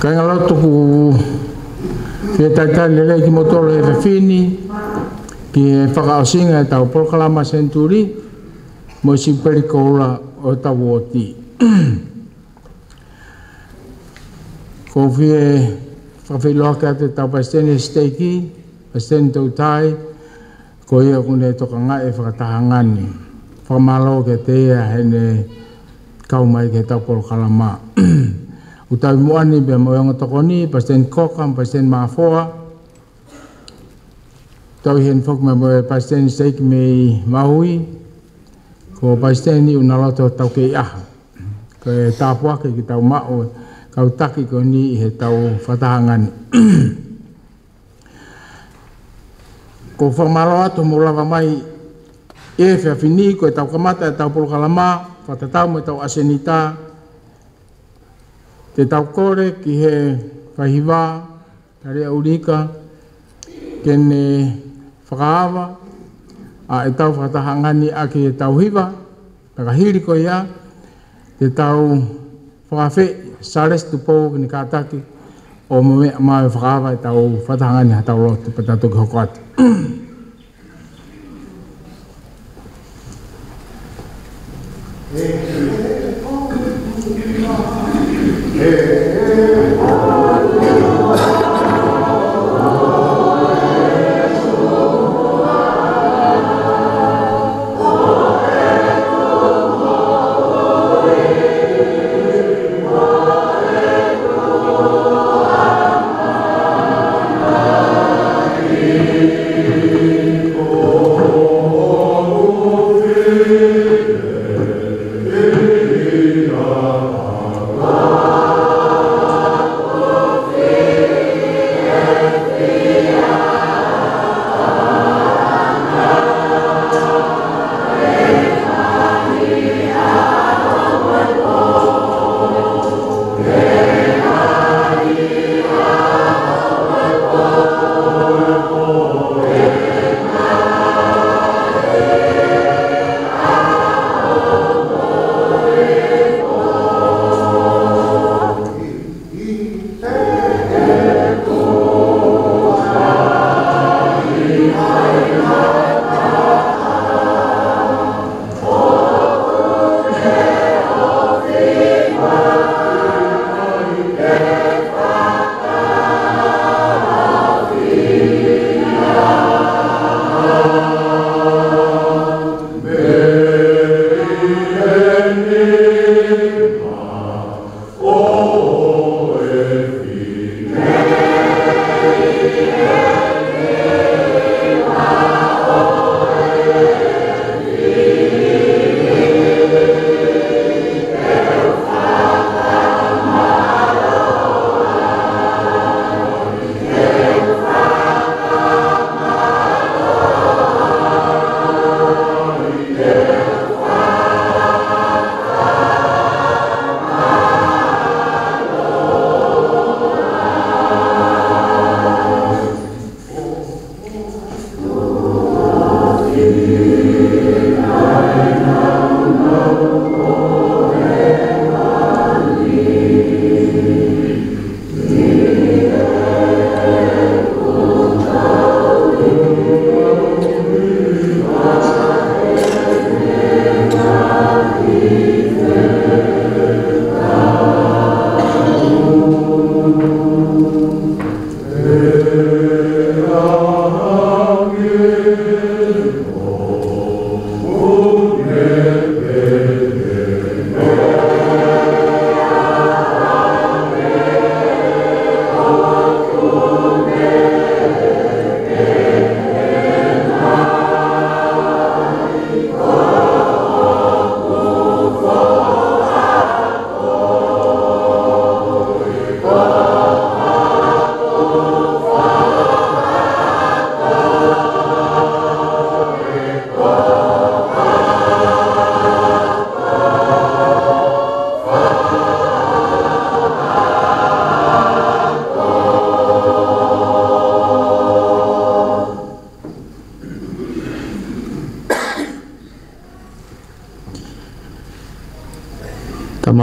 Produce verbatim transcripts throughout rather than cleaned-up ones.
Kangaloto ku e tatane le ki motolo e fini ki fakaosinga tau pol kalama Senituli mo siperikola o tawoti ko fie fafiloka te tau pastene steki pasten tau tai ko ia kune tokanga e fakatahangani famalo ke te hene kau mai ke tau pol kalama utai muani be mo yang tokoni pasten kokam pasten mafoa tau hen fok me mo pasten steak me maui ko pasten ni unaloto tau ke ah ke tapua ke kita mau kau taki ko ni he tau fatahangan ko formalo atu mula mai e fa fini ko tau kamata tau pul kalama fatatau tau asenita te tau kore ki he fahiwa tare aurika kene whakaawa a e tau whakatahangani a ki e tau hiwa pakahiri ko ia te tau whakafe sares tupou kini kataki o mame amae whakaawa e tau whakatahangani ha tau lotu patatoki hokoati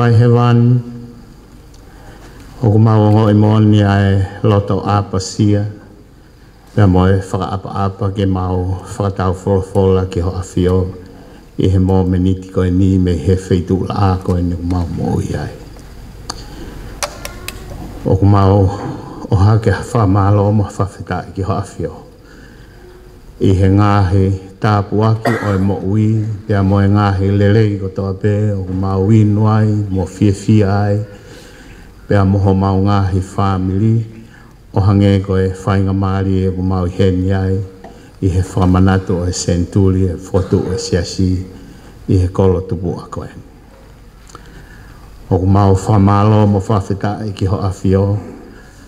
Hewan O kumawang o imon ni ay loto apa siya. Na moe faka apa-apa ke mau faka tau fol-fola ke ho afio. I he mo meniti koe ni me he feitu la a koe ni kumau mo iai. O kumau o hake hafa malo mo hafa fetai ke ho afio. I he ngahi tapuaki o mo ui. Pea moe ngahi lelei kotoa pe o kumau winuai mo fie-fie ai. Pea moho mau ngahi family, o hange koe whainga maari e o mau heni ai, i he whamanato e Senituli e fotu e Siasi, i he kolo tupu a koe. O mau whamalo mo whawhita i ki ho awhio,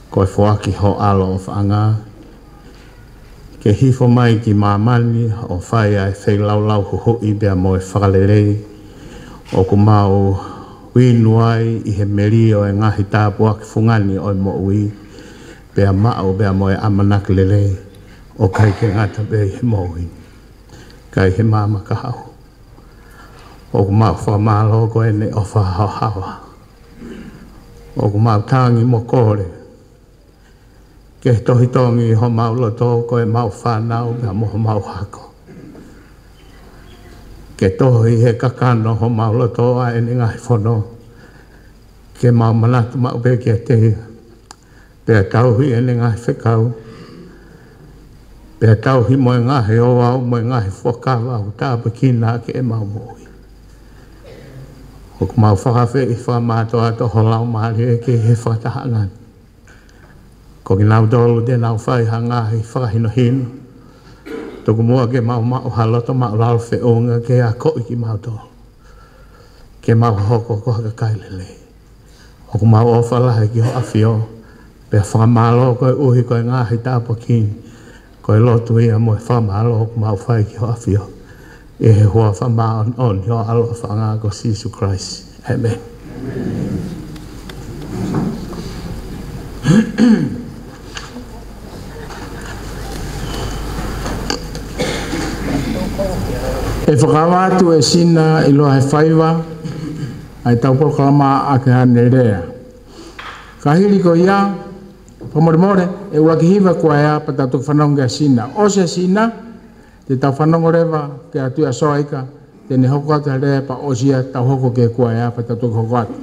koe whoaki ho alo o whaanga, ke hifo mai ki mamani o whai ai whai laulau huhui bea mo e whakalelei, o kumau winuai i he meri o e ngahi tāpua ki fungani o mo ui, bea mao bea moe amanak lelei, o kai ke ngata bea i he moui, kai he mama ka hau. O kumau whamalo koe ne o whahau hawa, o kumau tāngi mo kore, ke tohitongi ho mau loto koe mau whanau bea moho mau hako. Ke tohi he kakano ho mau loto a ene ngai whono. Ke mau manatu mau pe ke tehi. Pea tauhi ene ngai whekau. Pea tauhi moe ngahi o au, moe ngahi whakau au. Tāpa kina ke e mau moi. Hoku mau whakawhi i whamātoa to holau maari e ke he whatahangani. Koki nau dolu de nau whai ha ngahi whakahinohino. Toku mua ke mau mau haloto mau lau feonga ke a koi ki mau tō. Ke mau hoko ko haka kai lele. Hoku mau ofa lahi ki ho awhio. Pea whamalo koe uhi koe ngahi tāpa kini. Koe lotu ia moe whamalo hoku mau whai ki ho awhio. E he hoa whamao on ho alo whanga ko Jesus Christ. Amen. Amen. E whakawatu e sina i loa he whaiwa, ai taupol kalama a ke hanerea. Ka hiri ko ia, pamoremore, e urakihiwa kua ea patatu whanonga e sina. Ose sina, te tau whanonga rewa ke atu a soaika, tene hoko atu haerea pa osia tau hoko ke kua ea patatu hoko atu.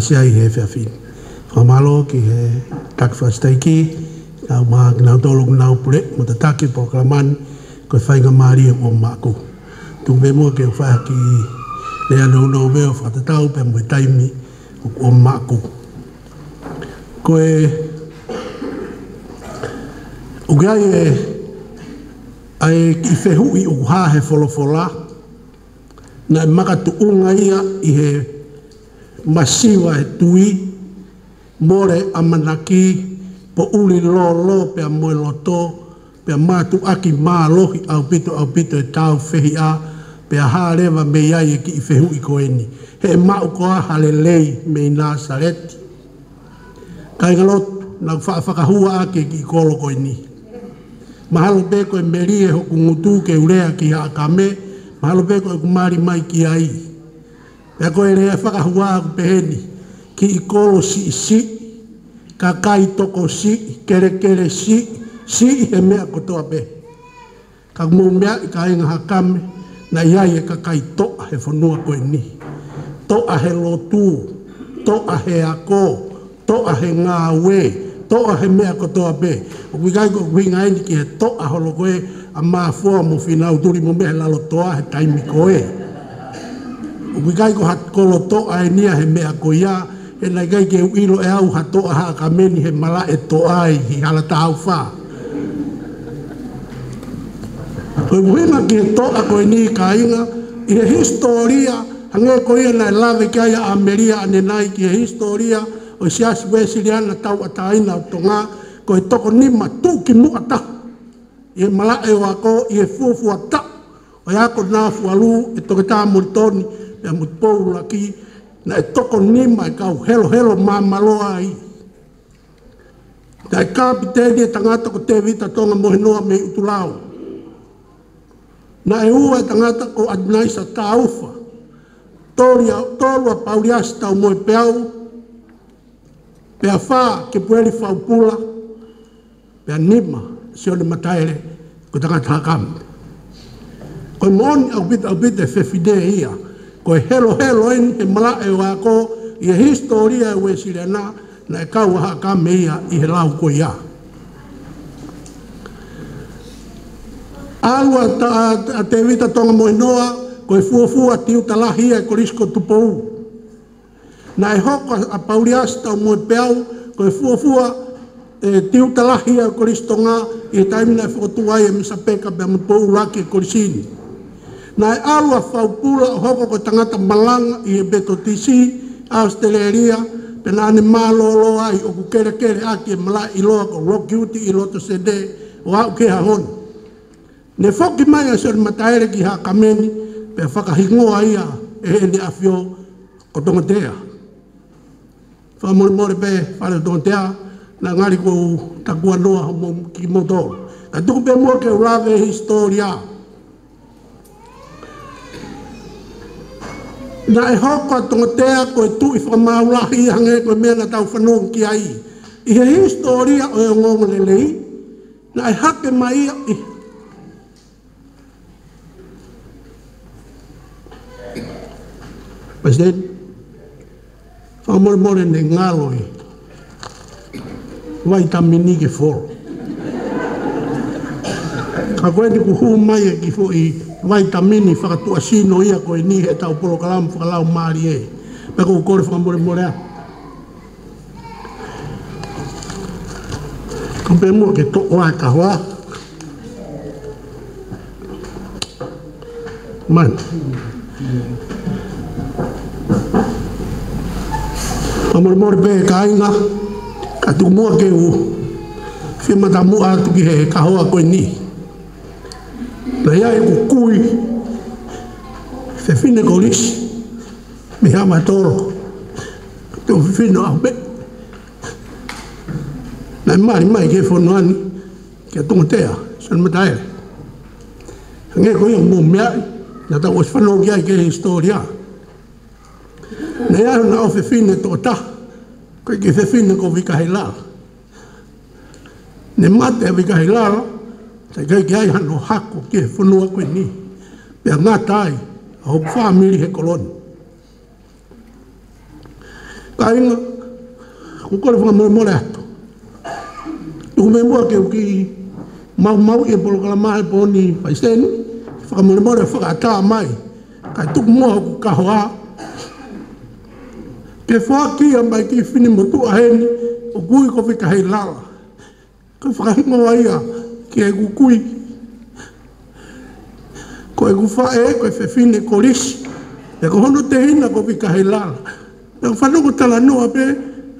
Siai he fiafin, famalo ki he takfastaiki, kau ma nau tolong nau pule, mutataki proklaman kau fai ngamari om maku, tumbemo kau fai ki lea nau nau beo fatatau pemui taimi om maku, koe ugai e ai ki fehui uha he folofola, na makatu ungaia ihe masiwa tui more amanaki po uli lolo pe moe loto pe matu aki malohi au pito au pito e tau fehia pe halewa me iai ki i fehu i koeni he mau koa halelei me i Nasareti kai galotu na whaafakahua ake ki i kolo koeni mahalo peko e merie hoku ngutu ke urea ki Ha'akame mahalo peko e kumari mai ki ai ya koe rea whakahua peheni ki i kolo si si kakai toko si kere kere si si he mea kotoa pe ka mou mea i ka enga Ha'akame na iai e kakai toa he whanua koe ni toa he lotu toa he ako toa he ngā we toa he mea kotoa pe o kuikai ko kuinga eni ki he toa holo koe a maafua mo whinau turi mo mea he lalo toa he taimi koe ukai ko hat kolo toa e nia he mea koia e nai kai ke uilo e au hatoa Ha'akame ni he mala e toa e hi hala tahau wha. Koe muhima ki he toa koe ni ka inga i he historia hange koia nai lawe kia ia Ameria ane nai ki he historia o Siasi Wesiliana tau ataina o tonga koe toko nima tuki mua ta i he mala e wako i he fuafua ta o ia ko nā fualu e toke tā moritoni ya mutpou laki na e toko nima e kau helo helo mamaloa ai na e kapiteni e tangata ko te vita tonga mohinoa me utulao na e ua e tangata ko adnaisa taufa Tolu a pauliasta o moe peau, pea wha ke pueri whaupula, pea nima se ole mataere ko tangata Ha'akame. Koe mooni au bita au bita e whewhidea ia, koe helo helo en he mala e wako i e historia e we sirena na e kau Ha'akame ia i he lau koe ia. Alua a te vita tonga moe noa, koe fuafua tiu talahi e korisko tupou. Na e hoko a pauliasta o moe peau, koe fuafua tiu talahi e koristonga i taimina e whakotuai e misapeka pia mupou laki e korisini. Na e alua faupula o hoko koe tangata malanga i e betotisi, austeleria, pena ane malolo ai o kukere kere aki e malai iloa ko rokiuti i loto sede o au ke hahoni. Ne foki mai a sori mataere ki Ha'akame pe whakahingoa ia e ene awhio ko Tongotea. Whamore pe whare Tongotea na ngari ko takua noa ki moto. Ka tuku pe mua ke urawe historia. Na e hokoa Tongotea koe tu i whamaulahi hange koe mea na tau whanong ki ai. I he historia o e ngongelelei na e hake mai ia i President, whamore more ne ngāloi, wai tamini ke whoro. Ka koe te kuhu mai e ki fo i wai tamini whakatua sino ia koe ni he tau polo kalamu whakalau maari e. Peko ukore whamore more a. Kampe mua ke toko ai ka hoa. Man. Amor mor be kainga katumua ke u fima tamu atu ki he kahoa koe ni. Raya e kukui fefine kolis mihama toro tu fino abe. Na mari mai ke fonoani ke Tongotea son matae. Nge koe mo mea na ta os fano ki ai ke historia. Nei aru na o fefine tōta, koe ki fefine ko Wikahilala. Ne mate a Wikahilala, te kei ki ai hano hako ki he whanua koe ni. Pea ngata ai, a hoku whamiri he koloni. Ka inga, kukore whangamore ato. Tuku me mua ke uki mau mau e polo kalamahe poni paiseni, whangamore whakataa mai, kai tuku mua hoku kahoa, ke whakia mai ki whini motu aheni o kui ko Wikahilala. Ke whakahingoa ia ki e kukui. Ko e kuwhae, ko e whewhine korisi. E ko hono te hina ko Wikahilala. E ko whanoko tala noa pe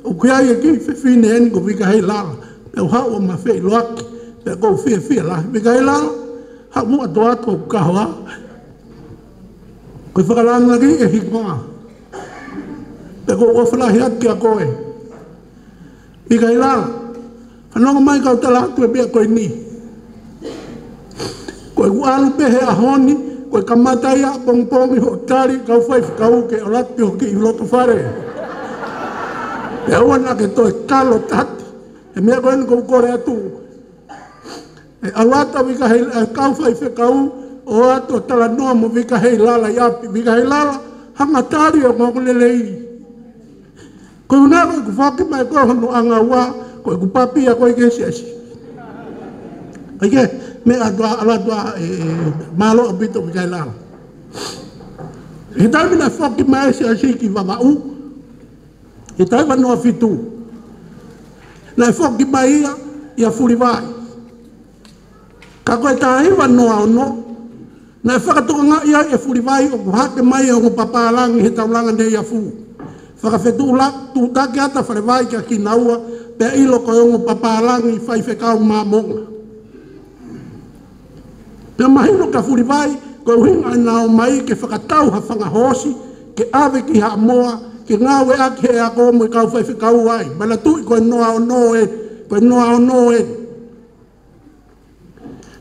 o kui ai e ki whewhine heni ko Wikahilala. E o hao ma whei loaki. E ko whea whea lahi Wikahilala. Hao mua toa ko kahoa. Ko e whakalangari e hingoa. Peko wafalahi atu kia koe. Wikahilala, whanonga mai kau tala hatu e pia koe ni. Koe kualu pehe ahoni, koe kamatai a pongpongi hotari kau whai whakauke o lati hoki i loto whare. Pea uana ke toe kalo tati, e mea koe ni kou kore atu. E alata Wikahilala, kau whai whakau o ato tala noa mo Wikahilala iapi. Wikahilala, hangatari o ngongolelei. Koe una koe kuwhaki mai koe hono anga wā, koe kupapia koe ke Siasi. Aike, mea atua alatua malo apito Wikahilala. He taimina whaki mai Siasi ki wawau, he taimina noa fitu. Nai whaki mai ia, ia furiwai. Ka koe tahewa noa ono, nai whakatoka ngā ia ia furiwai o kuhake mai o kupapalangi he taulanga ne ia fuu. Whakawhetu la, tūtake ata wharewai kia ki naua, pia ilo koe ongo paparangi whai whekau mā monga. Pia mahino ka whuriwai, koe uhinga nao mai ke whakatau ha whangahosi, ke awe ki ha moa, ke ngāwe ake he a koe mui kau whai whekau ai. Mana tui koe noa o noe, koe noa o noe.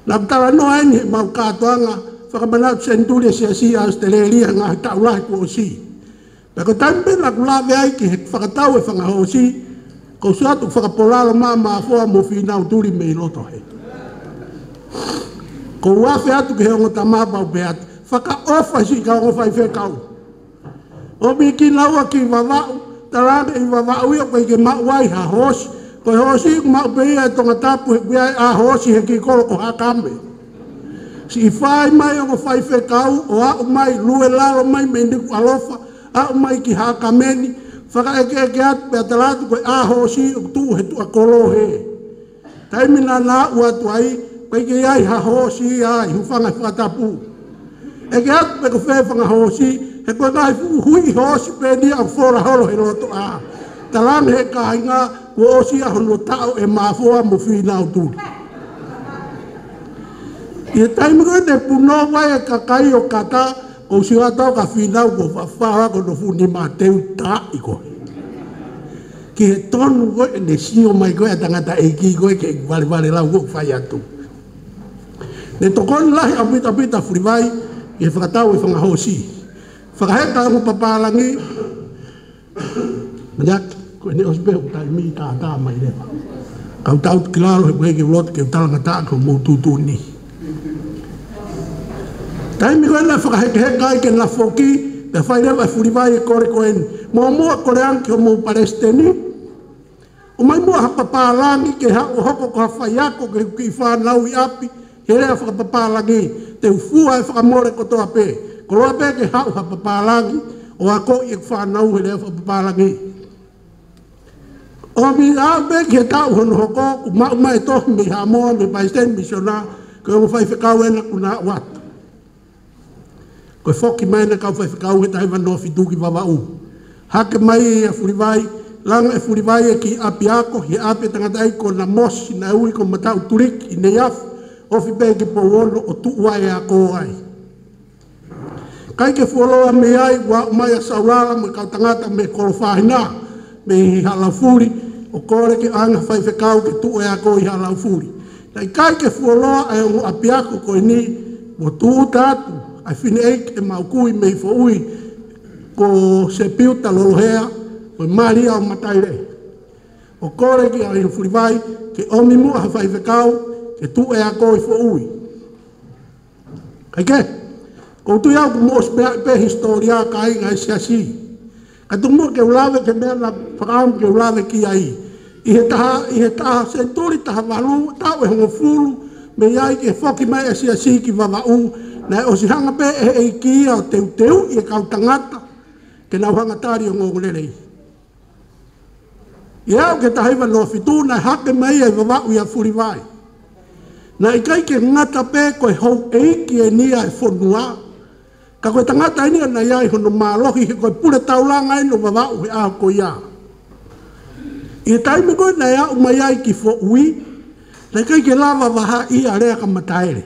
Nā kutara noa eni he mau kātoanga, whakamanatu Senituli e Siasi a Australia ngā he taulahi kuosi. Lako tampe lako lawe ai ki hek whakatau e whangahosi, ko suatu whakapolalo mā māwhoa mō whinau tūri me iloto he. Ko wafe atu ki heongo tamāpau pe atu, whakaofa si ka ongo whai whekau. O miki laua ki wawau, tarane i wawau ia koe ke mauai ha hosi, koe hosi ku mau pe ia e tonga tapu he kuiai a hosi he ki kolo ko Ha'akame. Si whai mai ongo whai whekau, o au mai lue lalo mai me indiku alofa, a mai ki Ha'akame ni whakaeke atu pea talatu koe a hosi o tu he tu a kolo he. Taimina nā ua tuai koe ke iai ha hosi ai hufanga whakatapu. Eke atu pe ko whewhanga hosi he koe nai hui hosi pe ni au fora holo he loto a. Talane he ka inga kua osi a hono tau e mafoa mo whina o tu. I he taimina ne puno wai e kakai o kata o siwa tau ka whinau ko whawhawa ko no funi māteu tā iko. Ki he tonu koe e ne sio mai koe a tangata e ki koe ke e wale wale lau koe whai atu. Ne tokoni lahi a pita pita furiwai i he whakatau e whangahosi. Whakaheka angu papalangi. Manyak, koe ne ospe o tai mi tā tā mai lewa. Kau tau kilalo he koe ke ulot ke utalanga tā ko moututu ni. Kai mi koe na whakahekeheka ai ke lafoki, te whairewa e furiwai e kore koen. Mua mua kore anki o mou Palestini. O mai mua hapapālangi ke hao hoko ko hawhaiako ke huki whanau i api, ke rea whakapapālangi. Te ufua e whakamore kotoa pe. Koloa pe ke hao hapapālangi, o ako i e whanau he rea whakapapālangi. O mi au pe ke tau hono hoko, ku mauma e tohi mi hamoa me Palestini misiona, ke o mwhai whekau ena kuna watu. Koe whoki mai na kau whaiwhikau he tahi wanoa whituki wawau. Hake mai e a furiwai, langa e furiwai e ki apiako, he api tangata e ko na mosi na ui ko matau turiki i nei afu, ofi pe ke powono o tuua e a kōai. Kai ke wholoa me ai, wau mai a saurala me kau tangata me korowhahina, me halaufuri, o kore ke anga whaiwhikau ke tuua e a kōi halaufuri. Tai kai ke wholoa e o apiako koe ni, mo tū tātu, ai fine eik e maukui mei fōui ko se piuta lolohea o maria o mataire. O kore ki ai furiwai ke omi mua hawhai whekau ke tu e a koi fōui. Kaike, koutu iau kumos mea ipe historia ka inga e Siasi. Katumua ke ulawe ke mea na whakaam ke ulawe ki ai. I he taha, i he taha senturi taha walu, tau e hongofuru me iai ke whoki mai e Siasi ki wawau. Nai o si hanga pe e e kia o teu teu i e kau tangata ke nau hanga tāri o ngōgulelei. I au ke tahiwa no fitu nai hake mai e wawau i a furiwai. Nai kai ke ngata pe koe hou eiki e nia e whonua. Ka koe tangata inia nai ai hono mālohi he koe pule taulanga eno wawau he aho koe ia. I taime koe nai au mai ai ki whoui. Nai kai ke lawa waha i a rea ka mataere.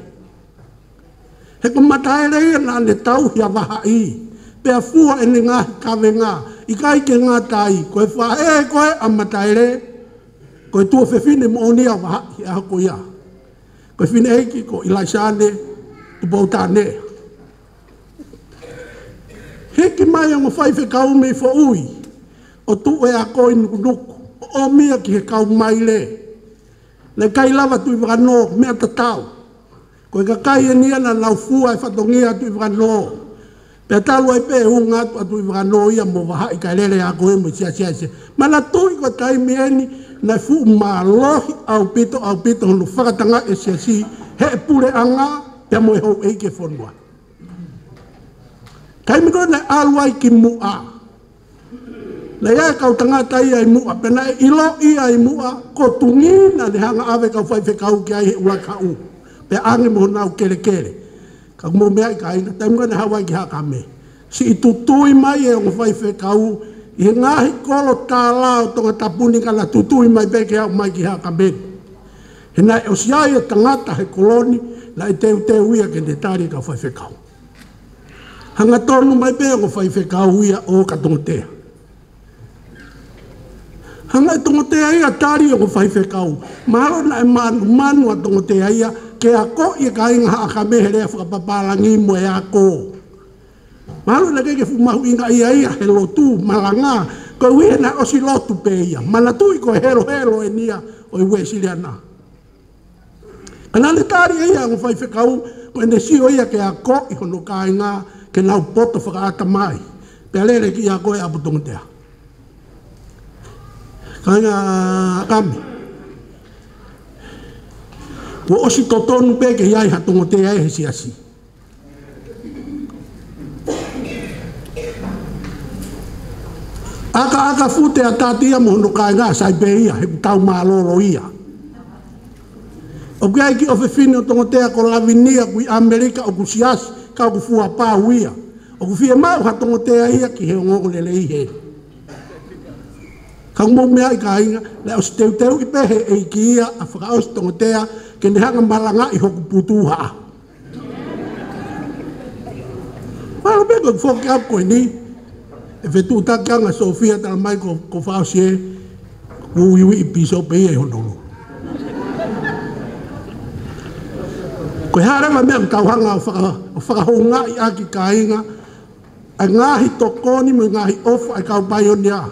He ko mataere na ne tau hia waha i. Pea fua ene ngā kawe ngā. I kai ke ngā tai. Koe wha e koe a mataere. Koe tua whewhine moonia waha i a hako ia. Koe whine eiki ko ilaisane tupautane. Heki mai ango whaife kau mei fo ui. O tu e a koe nukunuku. O mea ki he kau mai le. Le kai lava tui wano mea tatau. Koe kakai e nia na laufua e whatongia atu i whanoo. Pea talua i pe hunga atu atu i whanoo ia mo waha i kailele a koe mo sia sia sia. Mana tui koe taimi eni na fuu mālohi au pito au pito honu whakatanga e sia si. He pure anga pea mo e hou eike whanua. Taimi koe na alua i ki mua. Na ia kau tangata ia i mua. Pena e ilo ia i mua ko tungi na nehanga awe kau whaiwhekau ki ai he ulakau. Pe ange mo nau kere kere. Ka mo mea i ka inga, taimga na hawa i ki Ha'akame. Si i tutui mai e o whai whekau, i ngahi kolo tā lao tonga tapuni ka la tutui mai peke au mai ki Ha'akame. He nai o siai e tangata he koloni, na i teu teu ia ke ne tāri ka whai whekau. Hanga tonu mai pe o whai whekau ia o ka tongotea. Hanga i tongotea ia tāri o whai whekau. Mahalo na e manu manu a tongotea ia, ke ako i ka inga Ha'akame he rea whakapapalangi mo e ako. Malu lagi ke mau inga ia ia helo tu malanga ko wena o silotu pe ia malatui ko hero hero enia o we siliana kanale tari ia o fai fekau ko endesi o ia ke ako i hono kainga ke lau poto faka akamai pelele ki ia ko ia butong tea kainga kami wo o si totonu pe ke ia i hatongo te ia e Siasi. Aka-aka fute a tatia mohono kainga sai peia, he tau malolo ia. O kia iki o fefine o tongotea ko lavinia kui Amerika o kusias ka ku fua pau ia. O ku fie mau ha tongotea ia ki he ngongo lele ihe. Ka ngomou mea i kainga, le o steuteu i pehe e iki ia a whakaos tongotea ke nehanga malanga i hoku putuha. Wala peko kufoke apko e ni. Efetu takanga Sofia tal mai ko ko fasie wi wi piso pe honolo ko hara ma me ka hanga fa honga ya ki kainga anga hitokoni me ngai of ka pioneer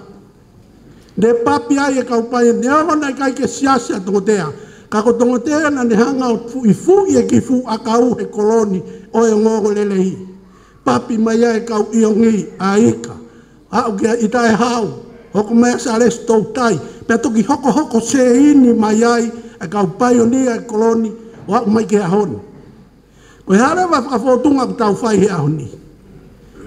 de papia ya ka pioneer ona kai ke Siasi tongotea ka ko tongotea na ne hanga ifu ya ki fu akau he koloni o ngogo lelehi papi maya ka iongi aika. Au kia itae hau, hoko mea sa les tautai, pia toki hoko hoko se ini mayai, e kau paionia e koloni, o au mai ke ahoni. Koe harewa whakafotunga ku tau whai he ahoni.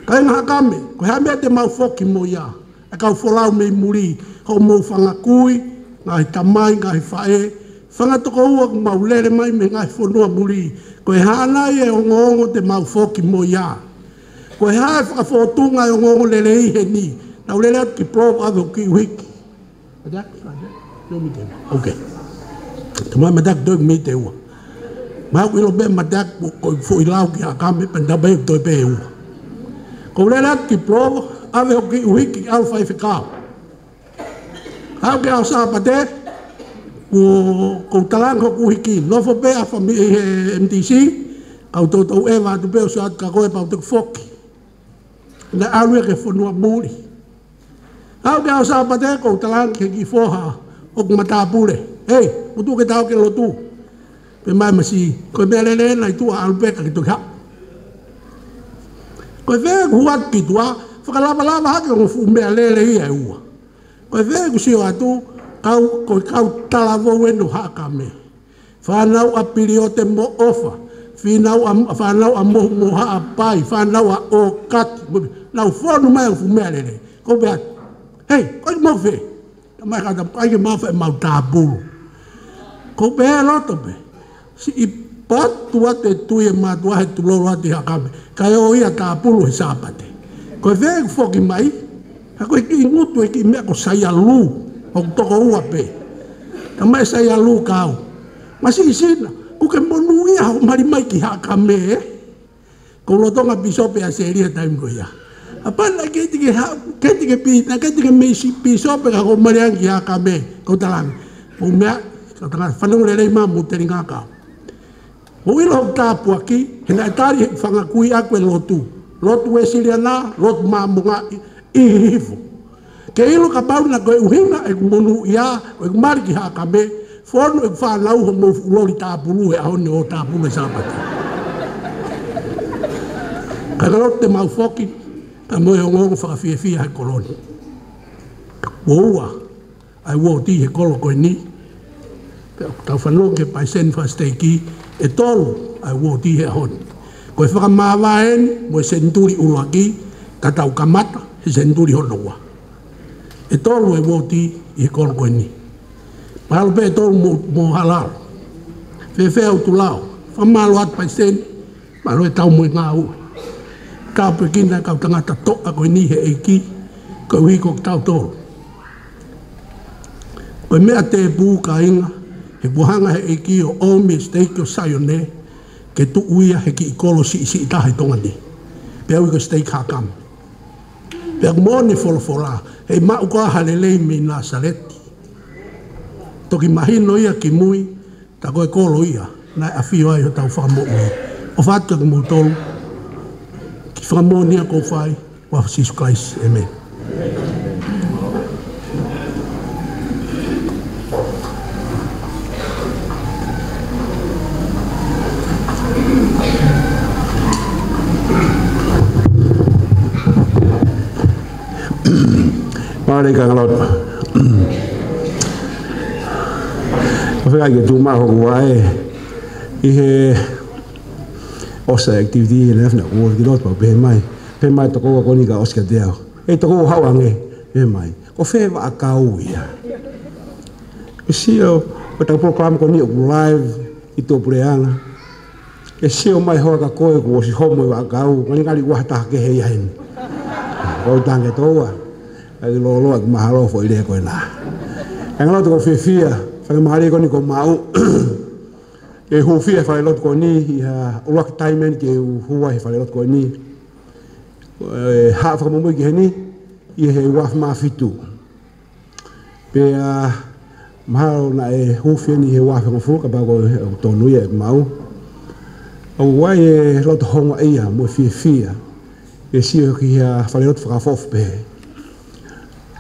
Kai nga Ha'akame, koe hamea te mau foki mo ia, e kau wholau mei muri, hoko mou whangakui, ngai tamai, ngai whae, whangatoko ua ku mau lere mai me ngai whonua muri, koe hanai e ongo ongo te mau foki mo ia. Koe hae whakafotunga e o ngongo lelei he ni. Nau lelei atu ki prova ave o ki wiki. Madaku, madaku, no mi te ua. Ok. Tumai madaku doi mi te ua. Mahu ilo be madaku koi foilau ki Ha'akame pendabei toi pe ua. Koe lelei atu ki prova ave o ki wiki au fai whekau. Hau ke au sāpate, kou talango kuhiki. Nofo pe a whamii M T C, au tōtou ewa atu pe o saat kakoe pau tuku foki. Na awe ke fonua muri. Au ke au sapate ko talang ke ki foha ok mata pure. Hey, utu ke tau ke lotu. Pe mai masi ko belele na itu alpe ka tu ka. Ko ve huat ki tua, fakala bala ba ke fu belele ia u. Ko ve ku si atu kau ko kau talavo wenu Ha'akame. Fanau apiriote mo ofa. Finau am fanau am moha apai fanau a okat lau fonu mai fu melele ko be hey ko mo fe mai ka da kai ma fa ma tabu ko be lo to be si ipat tua te tu e ma tua tu lo ati Ha'akame ka yo ia tabu sapate ko ve fo ki mai ko ki ngutu ki me ko sai alu o to ko ape tamai sai alu kau masih isina. Bukan menuia mari mai ki Ha'akame kalau tonga piso pe seria time ko ya apa lagi ke ke ke pi na ke ke mesi piso pe ko mari ki Ha'akame ko talang umia ko talang fanung lelei ma muteri ngaka wi lo ta puaki hena tari fanga kui aku lotu lotu esiliana lot ma bunga ihifu ke ilo ka pauna ko uhina e menuia ko mari ki Ha'akame. Fono e whanau ho mo ulori tāpulu e ahone o tāpulu e sāpati. Kakarot te mau foki, ka moe o ngongo whakawhiawhia hai koloni. Woua, ai wou ti he kolo koe ni, tau whanau ke paisen whasteiki, e tolu ai wou ti he ahone. Koe whakamawaen, moe Senituli uruaki, ka tau kamata, he Senituli honoua. E tolu ai wou ti he kolo koe ni. Halo pe tol mo mo halal fe fe tu lao famalo at paisen malo tau mo ngau ka pekin na ka tanga ta to ko ni he iki ko wi ko tau tol ko me ate bu ka inga he buhanga he iki o omi steiko sayone ke tu uia he ki kolo si si ta he tongani pe wi ko steik Ha'akame pe mo ni folo fola he ma ko halelei mi na salet. Toki mahino ia ki mui, ta koe kolo ia, nai awhio ai ho tau whamo'i. O whatua ki mui tolu, ki Sua mão nem a confai, o Jesus Cristo, amém. Mari kang lot. Afika ke tu ma hoguai. Ihe osa activity left na wo ki lot pa be mai. Pe mai to ko ko ni ga oska dea. E to ko hawa nge be mai. Ko fe wa akau ya. Isio ta program ko ni live ito breana. Isio mai ho ka ko ko si homo wa akau. Ni kali wa ta ke he yain. Ko tang ke toa. Ai lolo ak mahalo foi le ko na ang lot ko fifia fa mahali ko ni ko mau e ho fifia fa lot ko ni ya work time ke huwa fa lot ko ni ha fa mo ke ni ye he wa ma fitu pe mahalo na e ho fifia ni he wa fa mo ka ba ko to no ye mau o wa ye lot ho ai ya mo fifia e si ki ya fa lot fa fof pe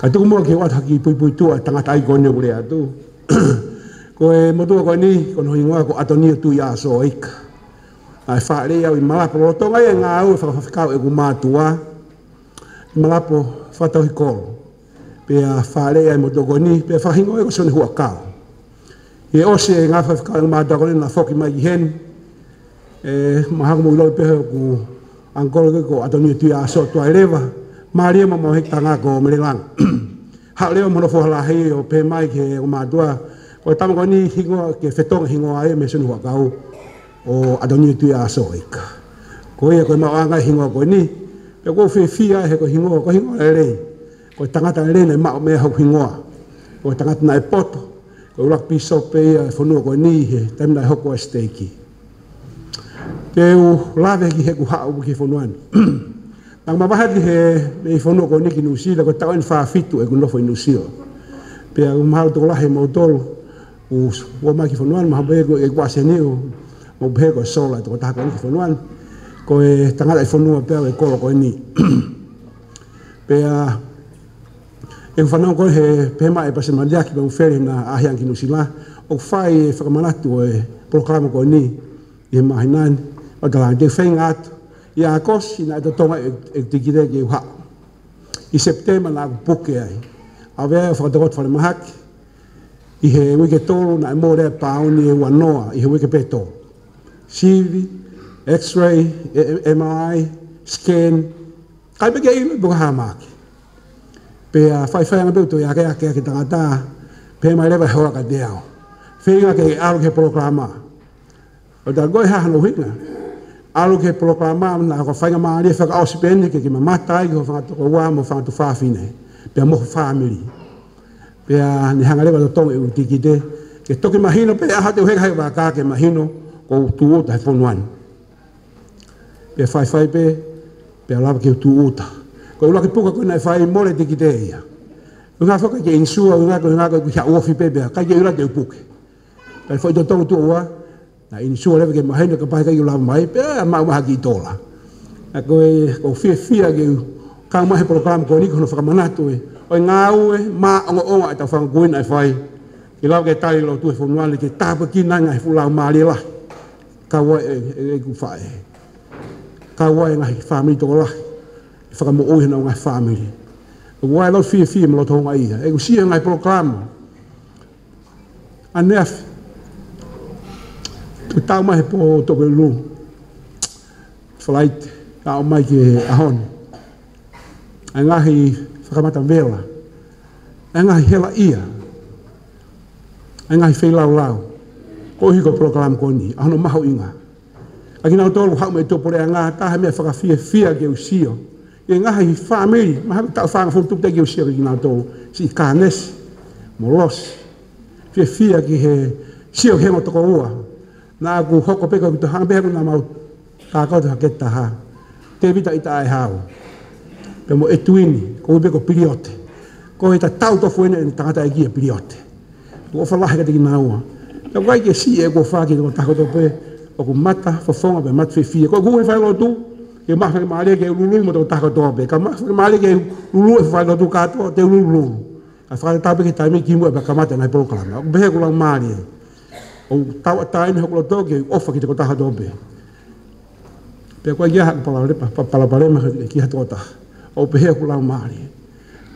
Atu kumur kewat haki pui-pui tua tanga tai konya boleh atu. Koe motua koe ni kono hingua ko atoni tu ya soik. Ai fale ya malah proto ngai ngau fa fakau e kumatua. Malapo fata hikol. Pe fale ya motua koe ni pe fa hingua ko son hua kau. E ose nga fa fakau mata koe na foki mai hen. E mahang mo lo pe ko angkol ko atoni tu ya so tua leva. Maria mau tanga ko melelang. Hak leo mono fo lahi o pe mai ke o madua. Ko tam ko ni hingo ke fetong hingo ai mesun hua kau. O adoni tu ya soik. Ko ye ko ma anga hingo ko ni. Pe ko fe fia he ko hingo ko hingo ele. Ko tanga tanga ele ma me hau hingo. Ko tanga na pot. Ko ulak piso pe fono ko ni he tam na hoko steki. Pe u lave ki he ku hau ki fonoan. Ang mabahat dihe may fono ko ni kinusi la ko taon fa fitu e kuno fo inusio pe ang mahal to lahe mo tol us wa ma ki fonoan mabe ko e kwasenio mo be ko sola to ta ko ni fonoan ko e tanga dai fono pe ko ko ni pe a e fono ko he pe ma e pasen mandia ki mo fere na ahyang kinusi la o fai fa manatu e programa ko ni e mahinan o dalang de fengat ya aku sih naik tongga ekdikida juga. I September nak buka ya. Awal faktor faktor mahak. Ihe wike tolu naik mula pound ni wanoa. Ihe wike peto. C V, X-ray, M R I, scan. Kalau begini bukan hamak. Pea file yang betul ya kaya kaya kita kata. Pea malah berhak dia. File yang alat programa. Ada gua hanya nuhina. Algo que proclamamos na cofaga maria faga ausbende que me matai que faga o amo faga fafine pelo meu family pela nhangaré do tom e utikite que toque imagino pela hate o rei vai cá que imagino com tu outra fonoan pela fai fai pe pela que tu outra com o que pouco que na fai mole tikite eu já foca que em sua eu já eu já o fi bebê cá que eu lá deu pouco pela foi do tom tua na insua leva que mais no capaz que eu lá mais pé mais uma guitola a coi com fia fia que cá mais programa com nico no famanato e o ngau e ma o o ata fanguin ai fai que lá que tá ele tu fonual que tá aqui na ngai fula mali lá cá o e que fai cá o e ngai family to lá faca mo o na ngai family o ai lá fia fia mo to ngai e o sia ngai programa anef Kita mah po tobelu flight ka mai ke ahon angahi fakamata vela angahi hela ia angahi fela lau ko hi ko program ko ni ano mahu inga akina tolu ha me to pore anga ta me fakafia fia ke usio angahi family ma ta fa fo tu te ke usio akina tolu si kanes molos fia fia ke he sio he mo to ko na aku hoko peko to hambe na mau ka ka to ketta ha te vita ita ai hao pe mo etuini ko be ko piliote ko ita tau to fuene en tata gie piliote ko fa la ka de naua ta wai ke si e ko fa ki ko ta ko to pe o ko mata fo fonga be mat fi fi ko ko fa lo tu e masa de male que lulu mo to taka tobe ka masa de male que lulu e fala do kato te lulu a fala ta be ta me kimbo ba kamata na polo klama be he kula male o ta ta me kula to que ofa que to taka tobe pe ko ya pala le pala pala me que to ta o be he kula male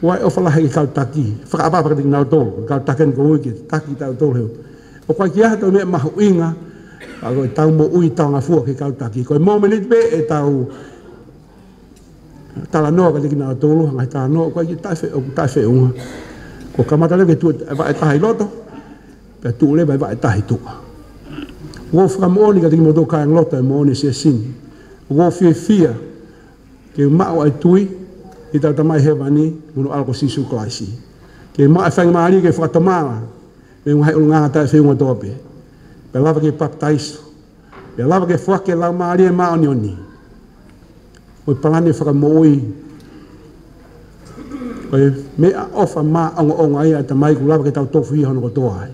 wa ofa la he ka ta ki fra ba ba de na to ka ta ken ko ki ta ki ta to le o ko ya to me ma uinga. Kalau tahu mau ui tahu ngafua ke kau taki, kau mau menit be tahu talano kali kena tolu ngai talano kau kita fe kita fe unga, kau kamata lagi tu apa tahi loto, betul le apa tahi tu, kau from oni kali mau doka yang loto mau oni sesin, kau fefia ke mau atui kita tamai hevani mulu alko sisu klasi, ke mau efeng mari ke fatamala, mengai unga tahi fe unga tope. Pelava que paptais, pelava que foi que lá Maria Maonioni, o plano foi moi, me ofa ma ongo ongo aí até mais lá porque tá o tofu há no cotoai,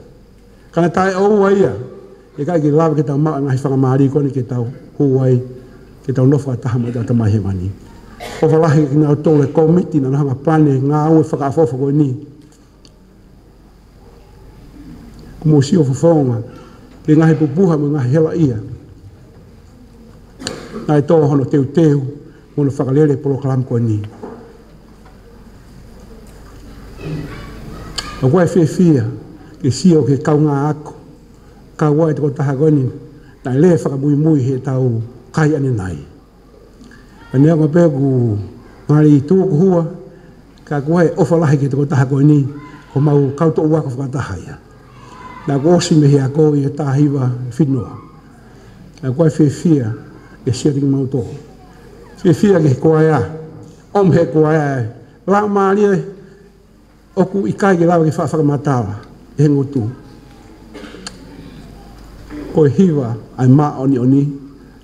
quando tá o aí é que lá porque tá ma na foi Maria quando que tá o aí que tá o novo tá mas até mais mani, o falar que na tole comiti na na plane na o foi a fofa goni, como se o fofa Lengai pupuha mengai hela ia. Nai toa hono teu teu, mono fakalele polo kalam koni. Agua fefia, ke sio ke kau ngako, kau wai toko taha koni, nai le fakamui mui he tau kai ane nai. Ane aku pegu ngari tu kuhua, kau wai ofalahi ke toko taha koni, ko mau kau to uwa ko fakataha ia. Na gosi me hea koe e tāhiwa whinua. Na koe whiwhia e siating mautoho. Whiwhia ke koe a, om he koe a. Rā maria oku ikai ke lawa ke whawhakamatawa e hengotu. Koe hiwa ai maa oni oni,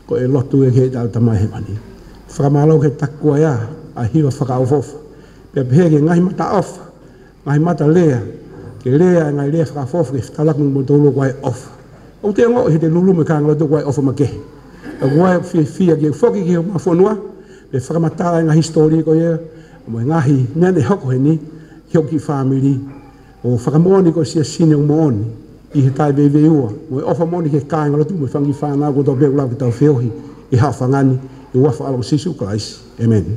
koe lotu e ke tau tamai hemani. Whakamalau ke tak koe a, ai hiwa whakaofofa. Pea pehe ke ngahi mata ofa, ngahi mata lea. Ke lea ngai lea whakafofa ke whakalak nung motolo wai ofa. O te ngoi he te lulu me ka ngaloto wai ofa makehe. A wai whiwhia ke whoki ke mawhonua, le whakamatara ngā histori ko ia, mo ngahi nene hoko he ni, hioki whamiri. O whakamoni ko sia sine o mooni, i he tai vei ua, mo ofa moni ke kā ngaloto mo whangi whanau ko tau beu lau ki tau whiohi, i hawhangani, i wafa alo sisu Christ. Amen.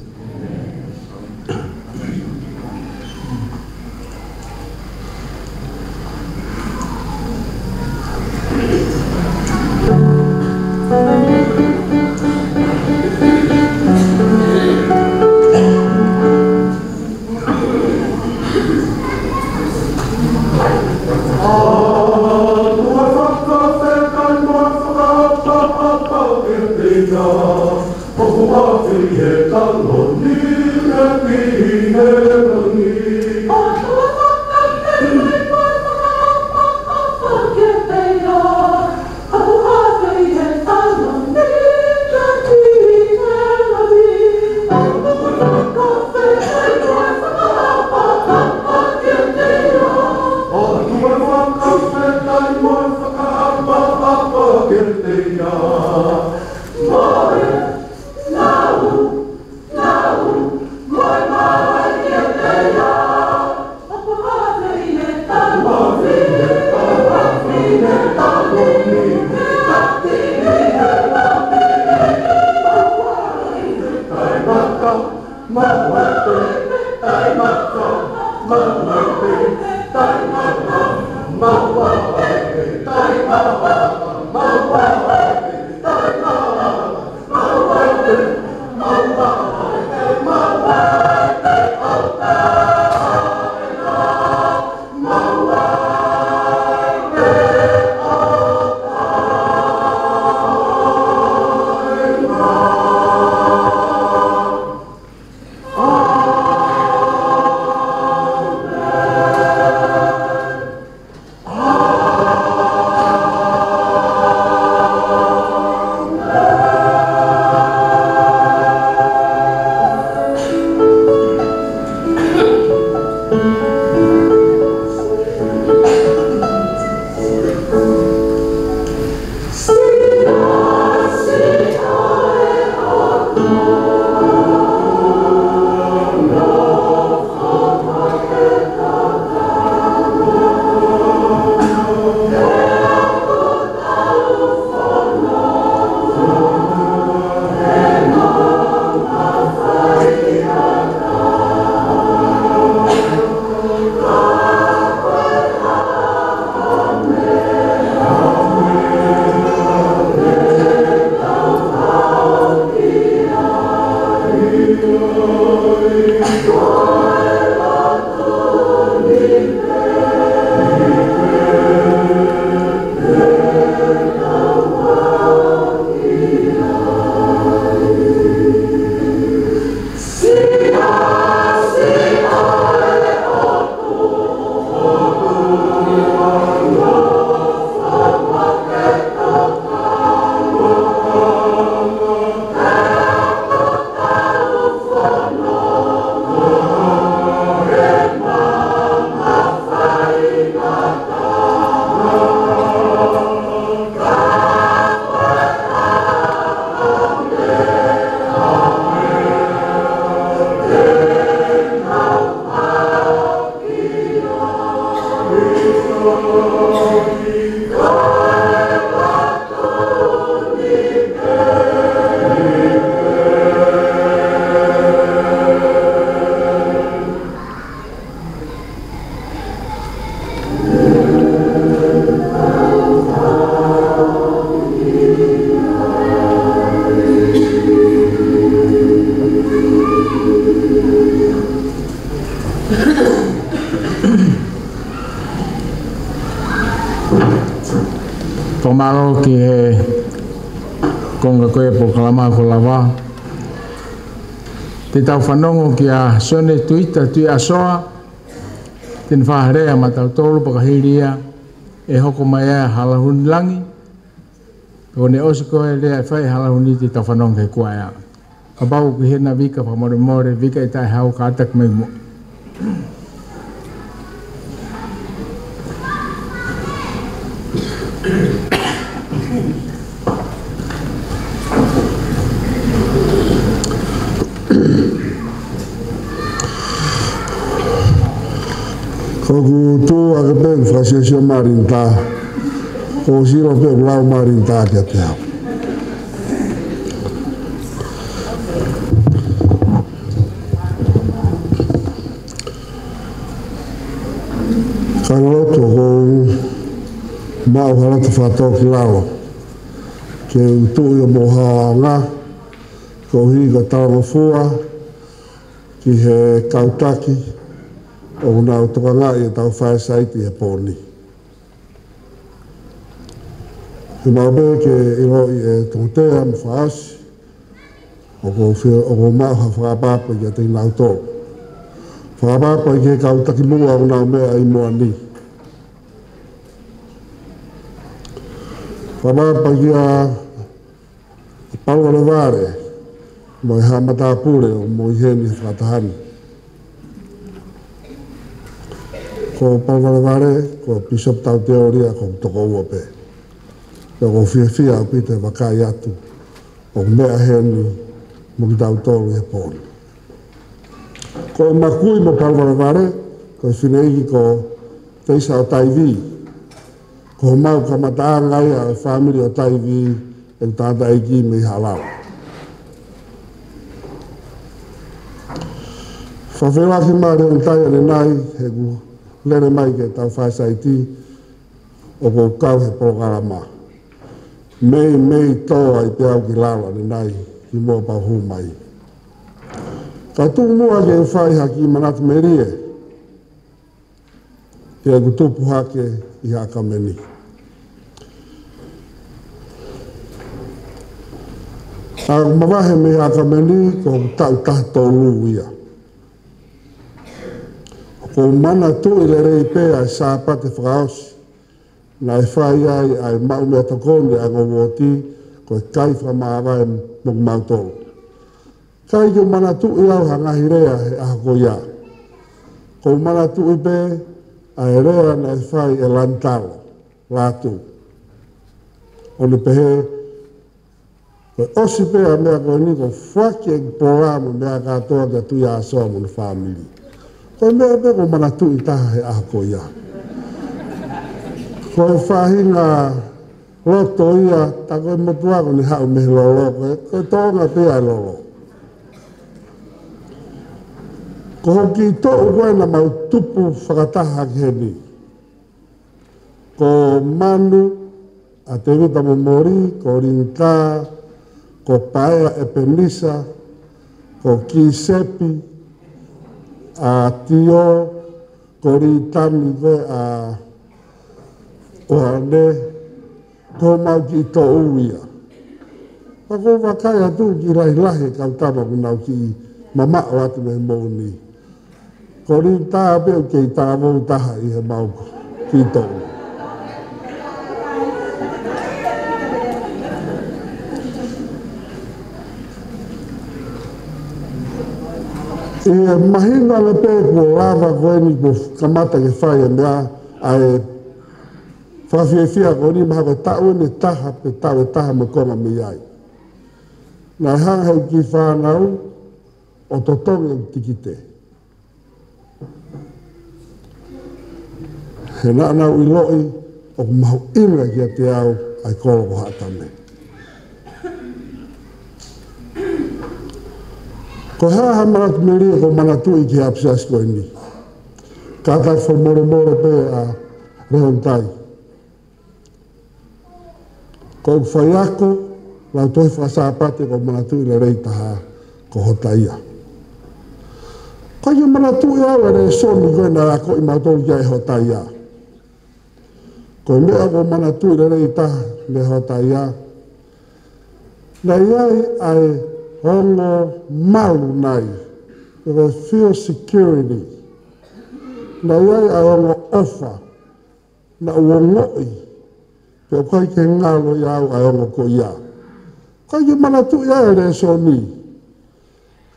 Tomaro ki he konga koe po kalama ko lava. Te tau whanongo ki a sone tuita tui asoa, ten whaharea matautoro pakahiria e hoko mai a halahun langi. Kone osiko e rea e whai halahuni te tau whanongo he kua ea. Abau ki hena vika whamoremore, vika e tai hau ka atak mai mo. Kogutu agapeng frasesio marinta, kosiro pe blau marinta jatnya. Kalau toko mau halat fatok lawo, keutu yo bohanga, kohi gataro fua, kihe kautaki. O nau tukanga ia tau fai saiti e poni. I maube ke iro i e tutea mfaasi, o ko maha whakapapa i a te nau tō. Whakapapa i ke kautaki mua o nau mea i mua ni. Whakapapa i a paunga leware, mo i hamatapure o mo i heni whakatahani. Ko palvalevare, ko pisop tau teoria, ko toko uope. Ko ko fiafia upite wakai atu, ko mea heni, muki tau tolu e poli. Ko makui mo palvalevare, ko fineiki ko teisa o taivi. Ko mau kamataanga ia e family o taivi, e tata eiki mei halau. Fawelaki maare untai ane nai, he gu. Lere mai ke tau whaisaiti o ko kau he porokarama. Mei mei toa i te au ki lawa ni nai ki mua pauhu mai. Ka tuku mua ke e whai haki i manatu merie. Ke ku tupu hake i Ha'akame ni. Ka mawahe me Ha'akame ni ko tau tahtolu ia. Ko mana tu i lerei pēa e sāpate whakaosi, nā e whai ai ai mau mea takone a ngowoti, ko e kai whamāwa e mok mautoro. Kai ki o mana tu i au hangahi rea he ahako ia. Ko mana tu i pē, a e rea nā e whai e lantalo, lātu. O ni pēhe, ko e osi pēa mea koe ni ko whaki e porama mea kātoa kia tui a asoa mo ni whamiri. Ko mea mea ko manatu i taha he ahako ia. Ko e whahinga loto ia, ta koe motuako ni hao mehe lolo, ko e toonga pia e lolo. Ko hoki i to'u koe na mau tupu whakataha ki he ni. Ko manu, a te ruta momori, ko rinta, ko paea e penisa, ko kisepi, a tio kori tani ve a oane ko mau ki to uia. Pako wakai atu ki rai lahe kautama kunau ki mama o atu me mouni. Kori taa peo kei taa mou taha i he mau ki to u. E mahinga le pēku o lava koe ni ko kamata ke whaia mea a e whawhiawhia koe ni maha koe tau ne taha pe tau e taha me kona me iai. Nā hangau ki whanau o totongi o tikite. He nānau i loi o mahu inga kia te au ai kolo ko Ha'akame. Ko hea ha manatu meria ko manatu i ki hea Siasi koe ni. Ka tai whamoremore pe a rehontai. Ko u whaiako, lau tohi whakasāpate ko manatu i le rei taha ko hotaia. Kaya manatu ia were soni koe na ako imatau ia hotaya. Koe me ako manatu ia rei ta ne hotaya. Na iai ai hongo malu nai, koe feel security. Na iai ai hongo ofa, na uongoi, koe koe ke ngalo iau ai hongo koe ia. Kaya manatu ia were soni,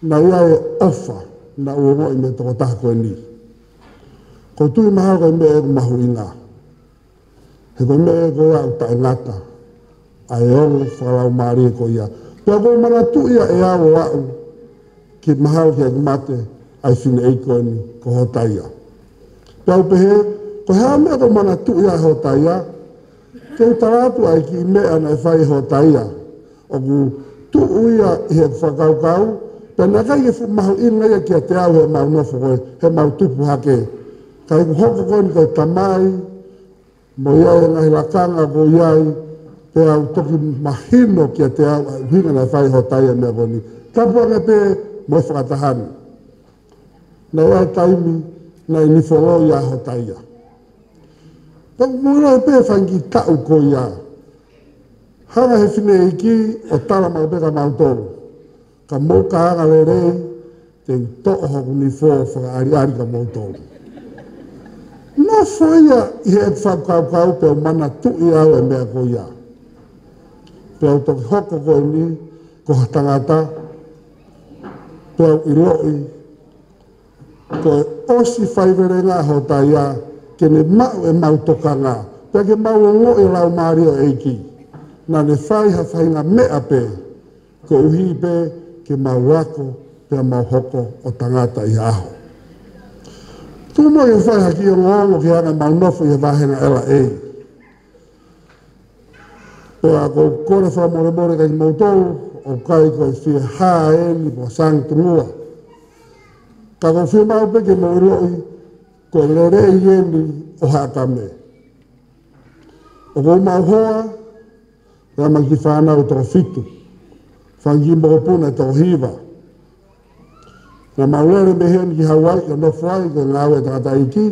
na iai ofa, na uongo i me toko tako ni. Ko tui maha koe me e mahu inga. He koe me e koe au tae ngata. Ae ongo whalau maari koe ia. Pea koe manatu ia e awo au. Ki maha kia kumate ai fine ei koe ni ko hotaia. Pea upehe, koe hea me koe manatu ia e hotaia. Kei taratu ai ki mea na e whai hotaia. Oku tuu ia i he whakaukau. Pena kai ke mahu inga ia kia te au he mau nofo koe, he mau tupu hake. Kai kuhoko koe ni koe tamai, mo iau e ngahi lakanga koe iai, te au toki mahino kia te au, hinga na whai hotaia mea koe ni. Kapua ke pe mo whakatahani. Na iau taimi, na i niforo ia hotaia. Taku mura pe whangi tau koe ia. Hanga he fine iki, o tala mau peka mau tolu. Ka mouka hanga lerei, te uto'o hoku ni fō whakaariari ka moutou. Nō whaia i he et whakaukau peo mana tu'i au e mea koe ia. Peo toki hoko koe ni, koha tangata, peo i lo'i, koe osi whaiverenga hota ia, kene mau e mau tokanga, peo ke mau ngoi lau mario eiki. Nā ne whaiha whainga mea pe, ko uhi pe, ke mauako pe mauhoko o tangata i aho. Tūmoi e whai haki o ngōngo ki hanga maunofo i he wāhenga ela ei. Pea ko kore wha more more kai mautou, o kai koe whia hae ni po sang tungua. Ka ko whia mau pe ke mauiloi, koe lere i eni o Ha'akame. O ko mauhoa, pea maki whanau tō fitu. Whangi mokopuna tō hiwa. Nā maulere meheni ki Hawaii, o nofwai, ko ngāwe tata iki.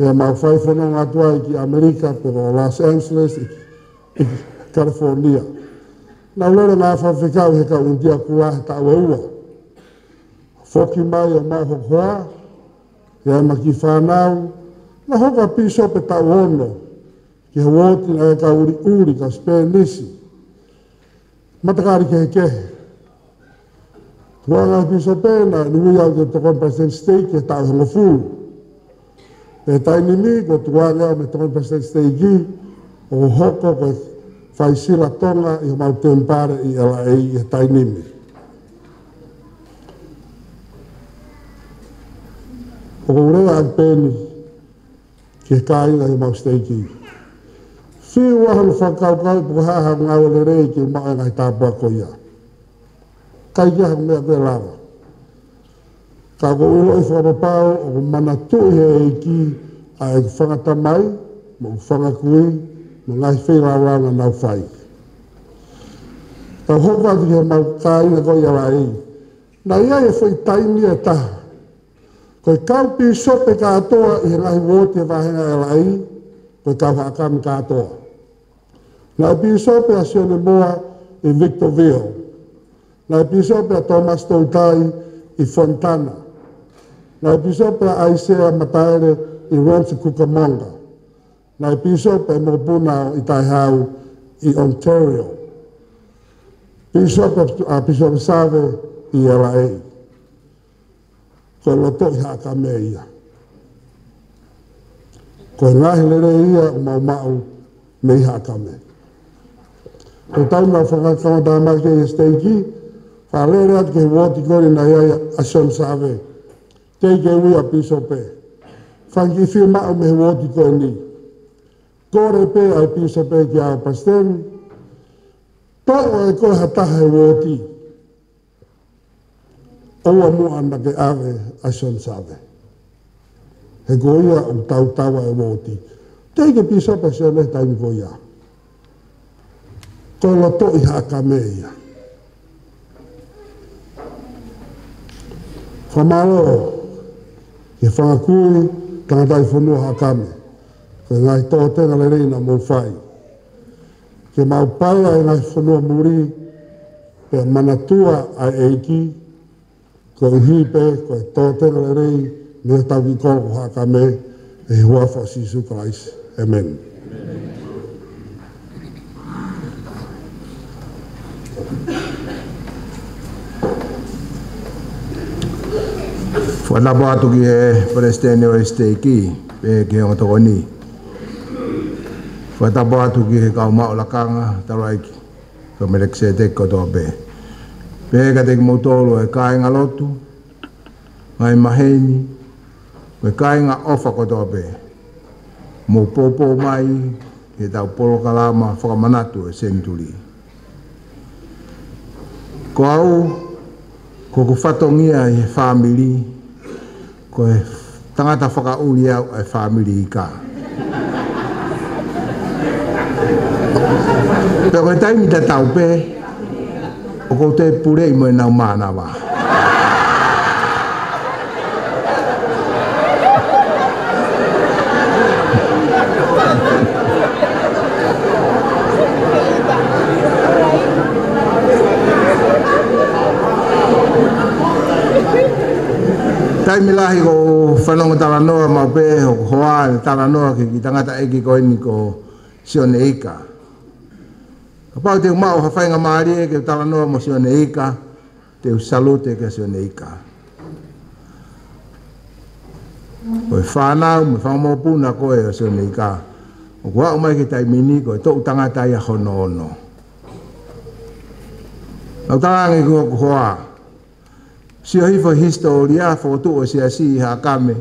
Nā mawhai whanau ngātua iki Amerika, peko Los Angeles, iki California. Nā ulere ngā whawhikau he ka undia kua he taua ua. Whoki mai o mau hokoa, he maki whanau. Nā hoka piso pe taua ono, ki hawoti nā he ka uri uri, ka Spenisi. Matakari kehekehe. Tua ngā piso pēna, nui au te tokon President State ke tau hongofūru. E tainimi, ko tua ngā me tokon President State ki, o hoko koe whaisira tonga i mau tempare i L A e tainimi. O urea ang pēni ke kāinga i mau state ki. Whiu ahanu whakaukau po haha ngāwe le rei ki ma'a ngai tāpua koe ia. Kai kia hau mea koe lava. Ka ko ilo i whakapapau o manatui he eiki a e whangatamai, mo whangakui, mo ngai whirauranga nau whai. Tau hoka atu kia mau kāinga koe ia lai. Nā ia e whai taimi e taha. Koe kaupi sope kātoa i he ngai wote wāhenga e lai, koe kau Ha'akame kātoa. Nā episope a Sione Moa i Victorville. Nā episope a Thomas Toutai i Fontana. Nā episope a Aisea Mataere i Rancho Cucamonga. Nā episope a Mopuna i Taihau i Ontario. Episope a Bishop Save i L A. Koe loto i Ha'akame ia. Koe ngahi lere ia o mau mau me i Ha'akame. Ko tau nā whakakawata mai kei e steiki, whalere atu kei woti kore nā iai a Sean Save, tei kei ui a piso pē. Whanki whiu mao me he woti kore ni. Kore pē ai piso pē ki a pasteri, tō e koe hataha he woti. Oua mua na kei ave a Sean Save. He koe ia o tau tawa e woti. Tei kei piso pē Sean e taimi koe ia. Koe loto i Ha'akame ia. Whamaroo. Ia whakakūru tātai whanua Ha'akame. Te ngai tōtena le reina mō whai. Ke maupai ai ngai whanua muri, pe manatua ai eiki, ko uhipe, ko e tōtena le rei, mea tau i kōku Ha'akame, e hua whasisu Kalaisi. Amen. Fana batu ki he Palestine oeste ki pe ki o toni. Fata batu ki he ka ma lakanga tarai ki. Ka melekse te ko to be. Pe ka te motolo e ka nga lotu. Ai maheni. Pe ka nga ofa ko to be. Mo popo mai e tau polo kalama fa manatu e Senituli. Ko au ko ko fatongia e family. Koe tangata whakauri au ai whamiri i ka. Pea koe taimi te taupe, o kou te purei mo e nau mānawa. Milahi ko whanonga taranoa maupe o hoa taranoa ki tangata eki ko eni ko Sione Ika. Ka pau te umao hawhainga maari ke taranoa mo Sione Ika, te usalute ke Sione Ika. Koe whanau me whamopuna koe o Sione Ika. O kua umai ki taimini koe tōu tangata ia hono ono. Nau tarangi ko hoa. Siahifa historia foto o siasi Ha'akame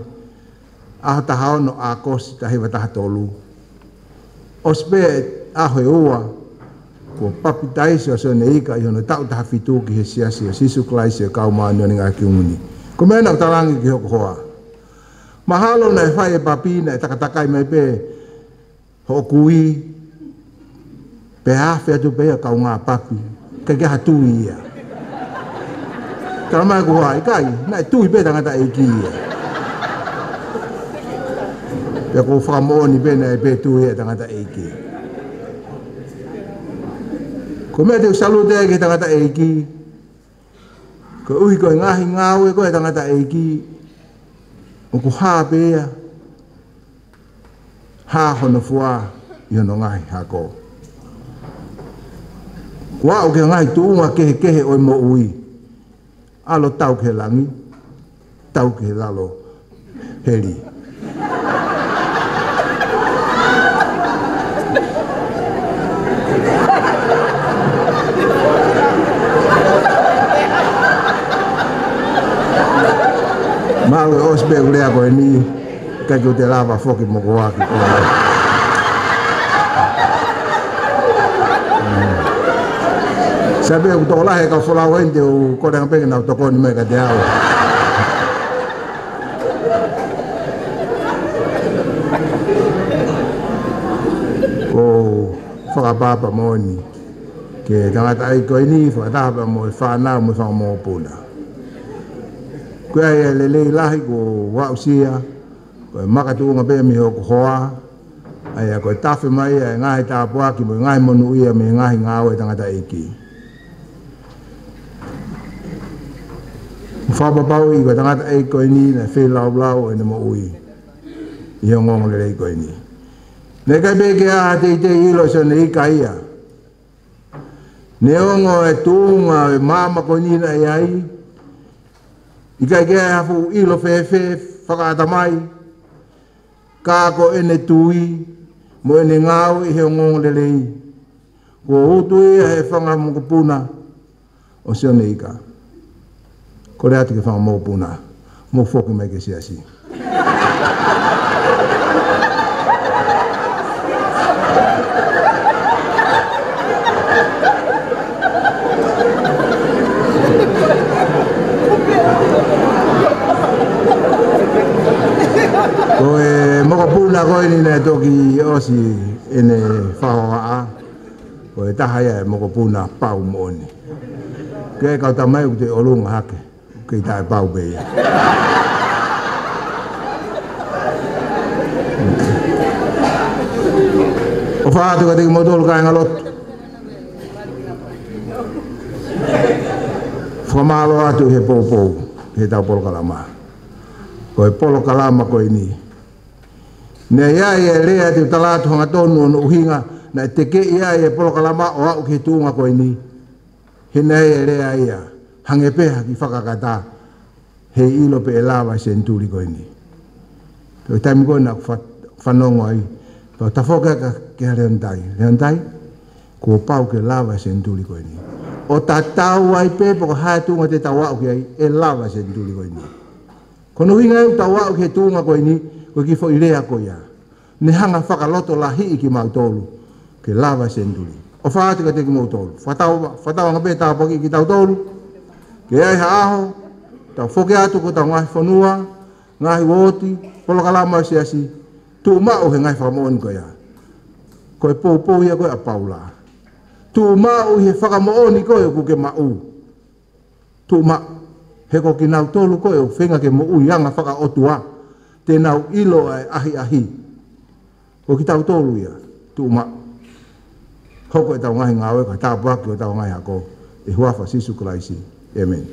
ah tahono akos tahiva tahtolu ospe ahoeua ko papitaisi o Soneika yono tau tahfitu ki siasi sisu klaisi ka manu ninga kiuni komena talangi ki hokoa mahalo na fae papina takatakai maipe hokui pe afia tu pe ka nga papi ke ke hatuia. Karena aku hai kai, naik tuh ibe tangata eki. Ya aku famo ni be naik be tuh ya tangata eki. Kome tu salute eki tangata eki. Kau ikoi ngahi ngawe koi tangata eki. Aku ha be ya, ha honofua yono ngahi hako. Wah, oke ngahi tuh ngake kehe oi mo ui. Alo tau ke langi, tau ke lalo heli. Mau osbe ulea koe ni, kaku te lava foki mokoaki koe. Sabe o tola é que eu falava ainda o coragem pega na autocone me cadeia o fora papa moni que tá aí coi ni fora tava mo fana mo são mo pula que aí ele lá e o wausia o macatu ngabe me hoa aí a coi tafe mai aí ngai tá boa que ngai monu ia me ngai ngau tangata iki. Fa babau i ko tangata e ko ni na fe lau lau e na mo ui i ngong le ko ni ne ka be ke a te te i lo so nei ka ia ne ngo e tu ma mama ko ni na ai i ka ke a fu i lo fe fe fa ta mai ka ko ene tui mo ne ngau i ngong le le ko tu e fa ngam ko puna o so nei ka. Korea tu kefang mau punah, mau fokus mereka siasi. Koe mau punah koe ni na toki osi ene fahoa, koe tahaya mau punah pau moni. Koe kau tamai uti olung hake. Kita bau be. Fatiha di modul kain alot. Famalo atu he popo, he tau pol kalama. Koi pol kalama koi ni. Ne ya ye lea tu talatu hanga tonu no uhinga, na teke ya ye pol kalama oa ukitunga koi ni. Hina ye lea ia, hangepeha ki whakakata, he ilo pe elawa Senituli koi ni. Toi taimi koi na whanongo ai, tau tafoka ka kia leontai, leontai, kua pau ke lava Senituli koi ni. O tatau ai pepo ka hatunga te tau au ki ai, e lava Senituli koi ni. Kono hinga eu tau au ke tunga koi ni, koi ki fo ilea koi ia. Ne hanga whakaloto lahi i ki mautolu, ke lava Senituli. O whātika te ki mautolu, whatau anga pe tau paki ki tau tolu, ke ai haaho, tau foke atu ko tau ngahi whanua, ngahi woti, polo kalama siasi, tu mau he ngai whamoon koe a, koe pōpō hia koe a paula. Tu mau he whakamooni koe o kuke mau. Tu mau, he ko ki nau tolu koe o whenga ke mou ianga whakaotua, te nau ilo ai ahi ahi. Ko ki tau tolu ia, tu mau. Hoko e tau ngahi ngāwe, ka tāpuaki o tau ngahi hako, e huafa sisu Kalaisi. Amen.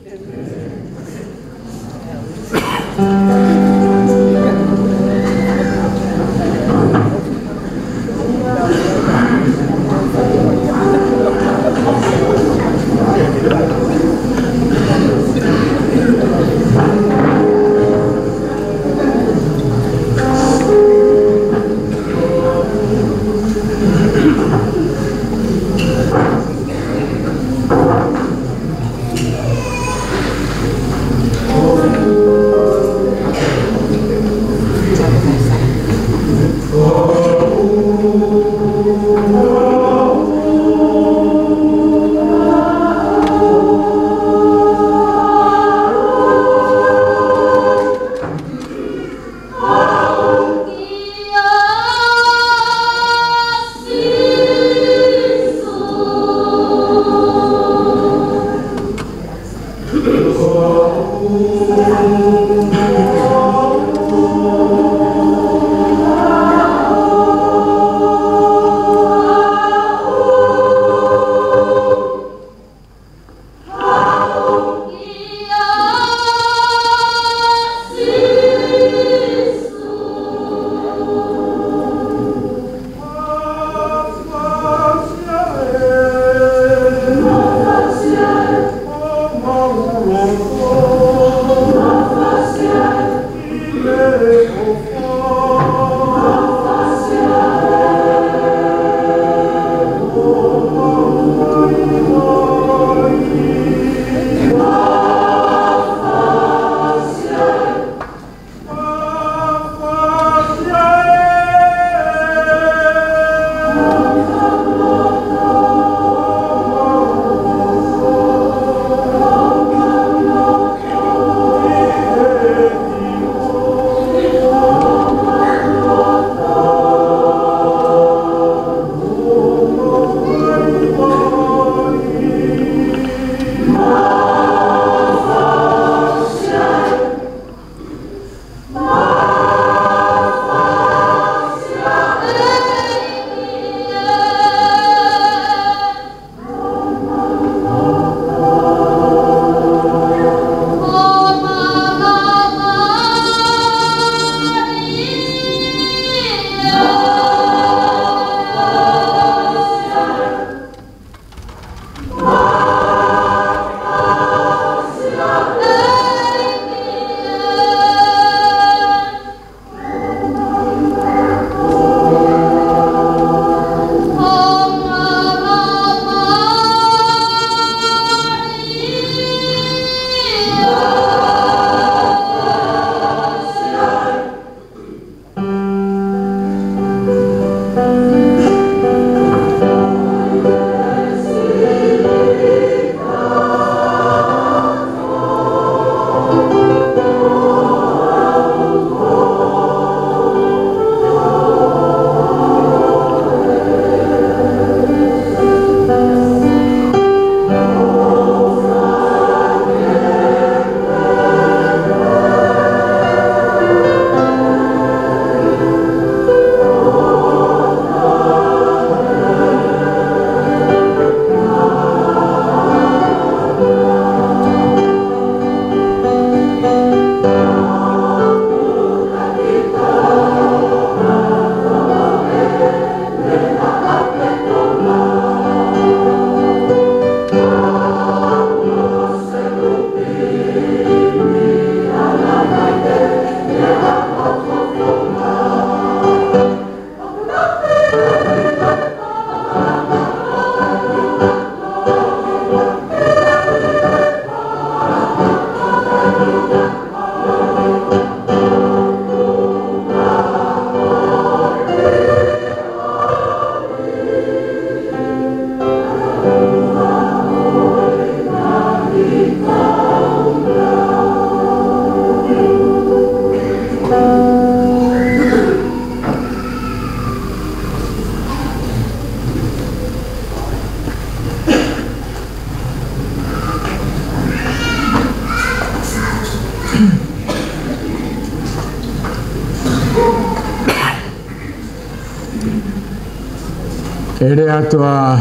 Ereatua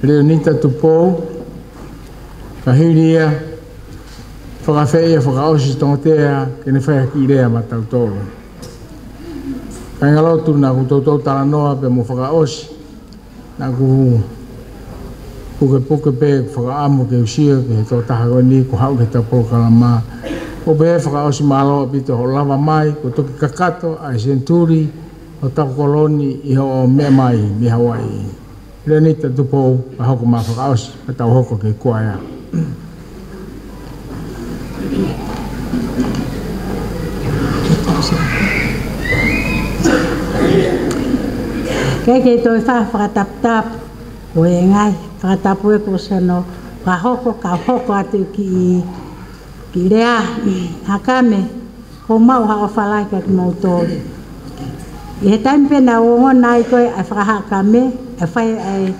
Leonita Tupou, Kahiria, Fakafeia, Fakaosis Tontea, que ne fai aqui ideia matar todo. Cangalotu na Kutotou Talanoa, Pemo Fakaosi, na Kuhu, Puke Puke Pe, Fakaamo, que Usia, que Totahagoni, Kuhau, que Tapou Kalama, Obe Fakaosi Malo, Pito Olava Mai, Kutoki Kakato, a Senituli, Otaku Koloni, Iho Mea Mai, Mi Hawaii. Lenita Tupou, a Hoko Mafakaos, a Tauhoko que Kuaya. Kei kei toi fa fratap-tap, ue ngai, fratap ue kusano, fa hoko ka hoko atu ki ki rea, Ha'akame, ko mau hao falai ka mau toli. Ie tampe na wongo nai koe a fra Ha'akame, a fai a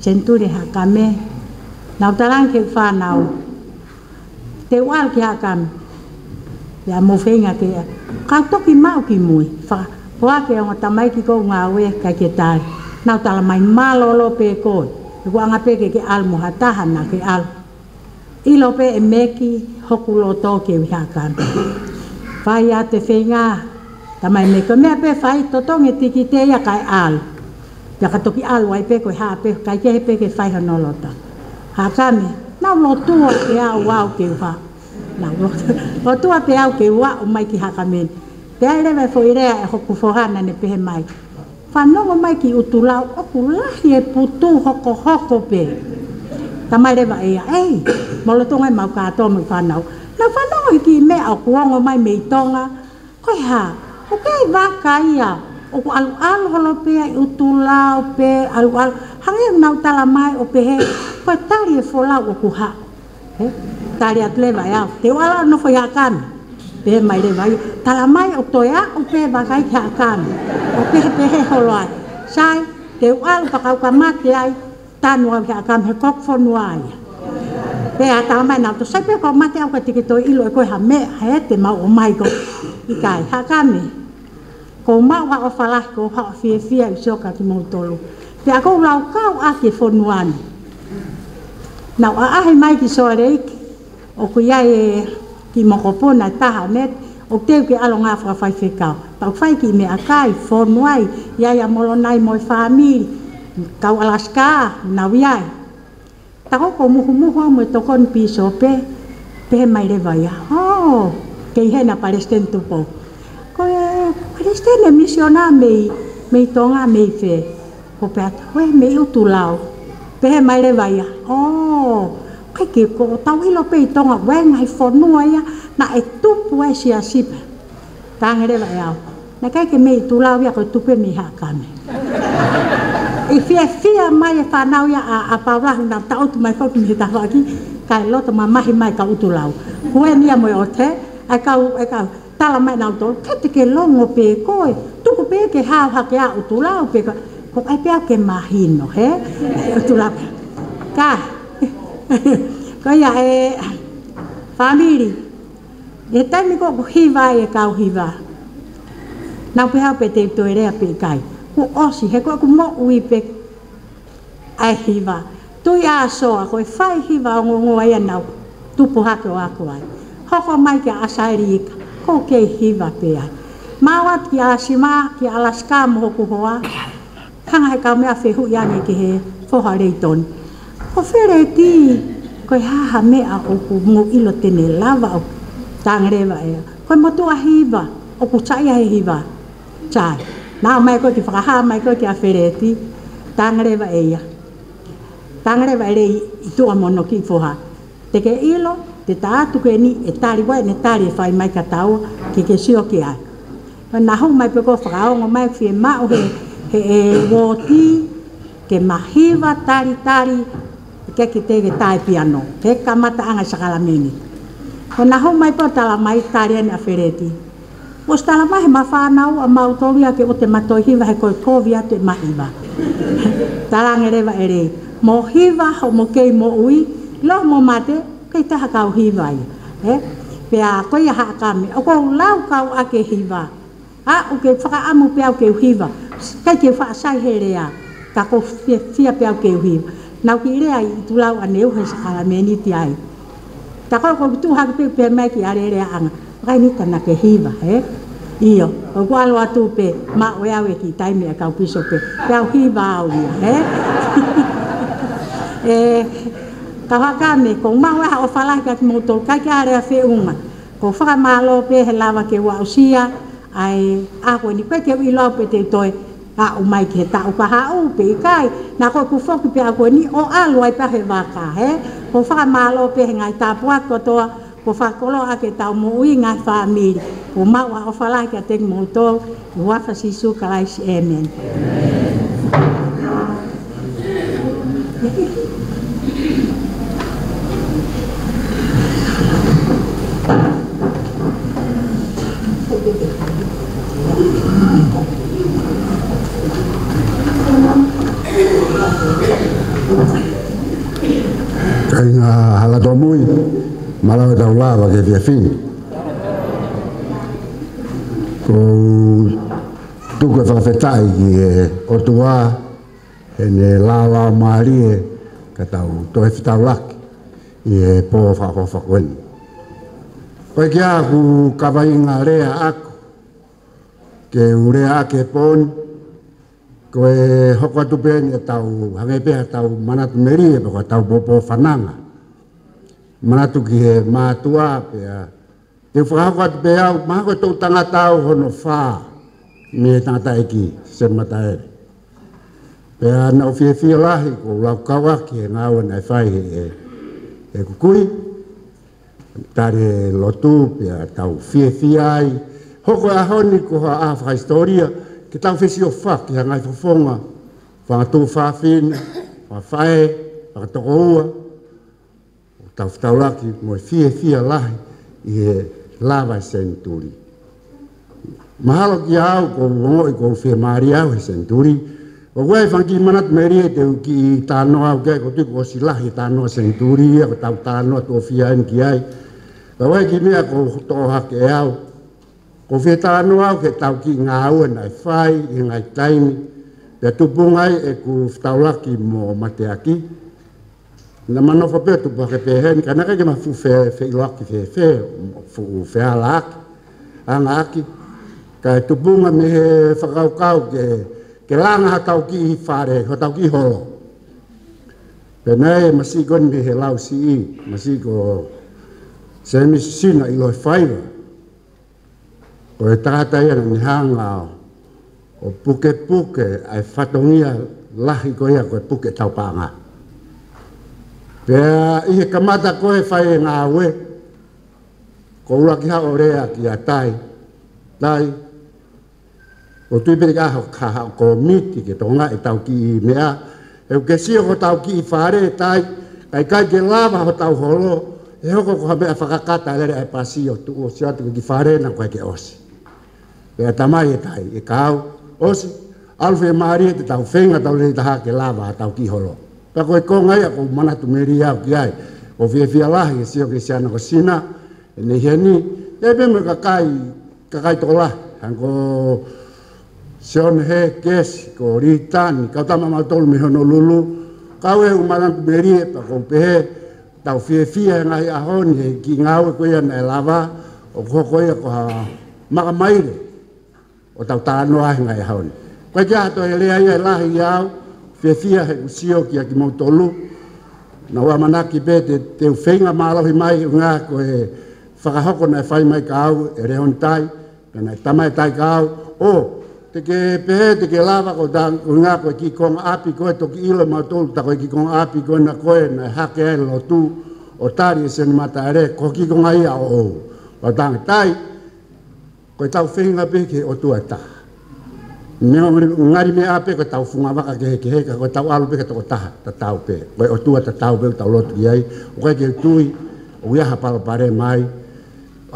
Senituli Ha'akame, nau talang ke whanau. Te wal ki Ha'akame, ia mowhenga ke ia, ka toki mau ki mui, wha ke o tamai ki kou ngā we kai ke tai. Nau tala mai malolo pe koe, i wanga peke ke al mohataha na ke al. Ilo pe e meki hoku loto ke ui Ha'akame. Whai a te whenga, tamai me ko mea pe fai totongi tiki te ia kai al. Ia ka toki al wai pe koe haa pe kai kehe pe ke fai honolota. Ha'akame, nau lotua pe au wau ke uha. Lotua pe au ke ua o mai ki Ha'akame. Te airewe fo irea e hoku fohana ne pehe mai. Whanongo mai ki utulau oku lahi e putu hoko hoko pe. Tamai rewa ea, ei, molotonga e mau kato me whanau. Na whanongo hiki mea o kuongo mai me itonga. Koe haa. Okei waka ia, oku alu-alu holo pea i utulau pe, alu-alu. Hange nau tala mai o pehe, koe tari e folau oku ha. Tari atlewa ea, te wala no fo Ha'akame. Pehe mai rewa ia, tala mai o toea o pehe wakai ki Ha'akame. O pehe pehe holo ai. Sai, te wala pakauka mati ai, tanua ki Ha'akame he kokfonua ai. Peha tala mai nau to, sai pehe kau mati au ka tikitoi ilo e koe ha mea, hae te mau o mai koe. Ikai Ha'akame, ko mau hao falah ko hao fie fie usioka ki mautolo. Te a kou lau kau ake fonuani. Nau a ahe mai ki soareiki, o ku iae ki mokopona taha met, o teu ki alo ngā whakawhai whekau. Tau whai ki mea kai, fonuai, iae a molonai moi whamiri, kau alaska, nau iae. Tako ko muhu muhu amu e tokon piso pe, pehe mai rewa ia, hoo. Kei hena Palestine tupou. Koe Palestine misiona mei, mei tonga mei fe. Ko peata, koe mei utulau. Pehe mai rewa ia, oh, kai ki ko tau hilo pei tonga, wengai fonua ia, na e tupu e Siasi. Tangi rewa iau, na kai ki mei utulau ia, koe tupu e mei Ha'akame. I fia fia mai e whanau ia a paurahu, na tautu mai foki mei taho aki, kai loto mamahi mai ka utulau. Koe nia moi o te, ai kau ai kau tala mai nau tol kete ke longo pe koe tuku pe ke hau hake au tulau pe ko ai pe ke mahino he tulau ka ko ia e family e taimi ko hiva e kau hiva nau pe hau pe te toerea pe kai ku osi he ko ku mo ui pe ai hiva tui a soa ko e fai hiva o ngongo ai nau tupu hake o ako ai. Hoko mai ki asairika, ko kei hiva pea. Mawat ki asima, ki alaska mohoku hoa. Kanga he kau mea whehu iane ki he foha reiton. Ko where ti, koe haha mea oku mungu ilo tene lava oku. Tangerewa ea, koe motua hiva, oku chaia he hiva. Chai, nao mai koe ki whakaha mai koe ki a where ti. Tangerewa ea. Tangerewa ere itua mono ki foha. Teke ilo. Te tātu koe ni e tāri wai ne tāri e whai mai ka tau ke ke sio ke ai. Nā hau mai peko whakaongo mai whie mau he e wōti ke mahiwa tāri tāri ke ke te ke tāi piano. He ka mata anga sakala meni. Nā hau mai peko tala mai tāri ane a whereti. Os tala mai he mawhanau a mautolia ke o te matoi hiwa he koe kovi atu e mahiwa. Talange rewa ere. Mo hiwa ho mo kei mo ui lo mo mate kei taha kau hiva ia. Pea koe Ha'akame, o kou lau kau ake hiva. A uke whakaamu pe au keu hiva, kai keu whaasai he rea. kako fia pe au ke hui nau ki ile ai tulau aneu he sakala meni ti ai tako ko tu ha pe pe mai ki ale le anga kai ni tana ke hiva he io ko kwalo atu pe ma we awe ki tai me ka piso pe ka hiva au he eh Ha'akame ko ma wa o fala ka mo to ka ka re fe uma ko fa malo pe helava ke wa usia ai a ko ni pe ke i lo pe te toi a o mai ke ta o pa ha o pe kai na ko ku fo pe a ko ni o a lo ai pa he va ka he ko fa malo pe ngai ta pa ko to ko fa ko lo a ke ta mo i ngai fa mi ko ma wa o fala ka te mo to wa fa si su Kalaisi amen. Ένα χαλατομούι, μαλάω τα ουλάβα και διαφύγει. Τούκο φαφετάει και ορτουά, είναι λάβα μαρίε, κατά το εφταουλάκι, και πω φαχοφαχουένει. Εκεί άκου καβαίνα ρέα άκου, και ουρέα και πόν, Koe hoko atu pe ni tau hange pe tau mana tu meri pe tau popo fananga mana tu ki ma tua pe te fra hoko atu pe au ma ko tu tanga tau hono fa me tata iki se mata e pe na fi fi lahi ko la kawa ki na o na fai e e kukui tare lotu pe tau fi fi ai hoko a honi ko a fa historia ke tau fesio fa ki hangai fofonga fa tu fa fin fa fae fa toa tau taula ki mo fie fie lahi e lava Senituli mahalo ki au ko mo ko fie maria o Senituli o wai fa ki manat meri te ki tano au ke ko tu ko silahi tano Senituli ko tau tano to fie an ki ai o wai ki me ko to ha ke au ko fe tano au ke tau ki ngau na fai i ngai taimi pe tupungai e ku taulaki mo mateaki na mano fa pe tu pa ke hen kana ke ma fu fe fe laki fe fe fu fe alak anaki ka tupunga me fa kau kau ke ke langa ha tau ki fare ho tau ki holo pe nei masigon me helau si masigo semi sina i lo fai o e tata ia ni hanga o puke puke ai fatongia lahi ko ia ko puke tau panga pe i kamata ko e fai nga we ko ura ki ha orea ki atai tai o tu pe ka ha ko miti ke tonga e tau ki mea e ke si ko tau ki fare tai kai kai ke lava ho tau holo e ho ko ha be afakata le ai pasio tu o sia tu ki fare na ko ke osi e tamai e tai e kau osi alfe maria te tau fenga tau le taha ke lava tau ki holo pa ko ko ngai a ko mana tu meria ki ai o fie fie lahi si o ke sia na kosina ne heni e be me ka kai ka kai to la hango son he kes ko ritan ka ta mama tol me no lulu ka we mana tu meria pa ko pe tau fie fie ngai a honi ki ngau ko ia na lava o ko ko ia ko maka mai o tau tano ai ngai haun ko ja to ele ai lahi yau fefia he usio ki aki motolu na wa manaki bete te fenga malo hi mai nga ko e fakahoko na fai mai kau ere hontai na tamai tai kau o te ke pe te ke lava ko dan nga ko ki kon api ko to ki ilo motolu ta ko ki kon api ko na ko na hake lo tu o tari sen matare ko ki kon ai o o dan tai ko tau fenga pe ke otuata me ngari me ape ko tau funga waka ke ke ka ko tau alu pe ko ta ta tau pe ko otuata tau pe tau lot yai o ka ke tui o ia ha palo pare mai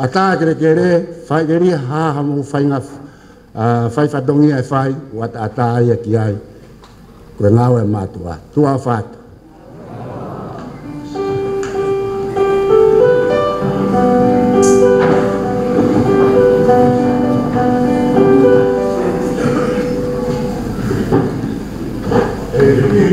ata kere kere fai kere ha ha mo fai nga fai fa dongi ai fai wat ata ia ki ai ko ngawe matua tua fat Amen.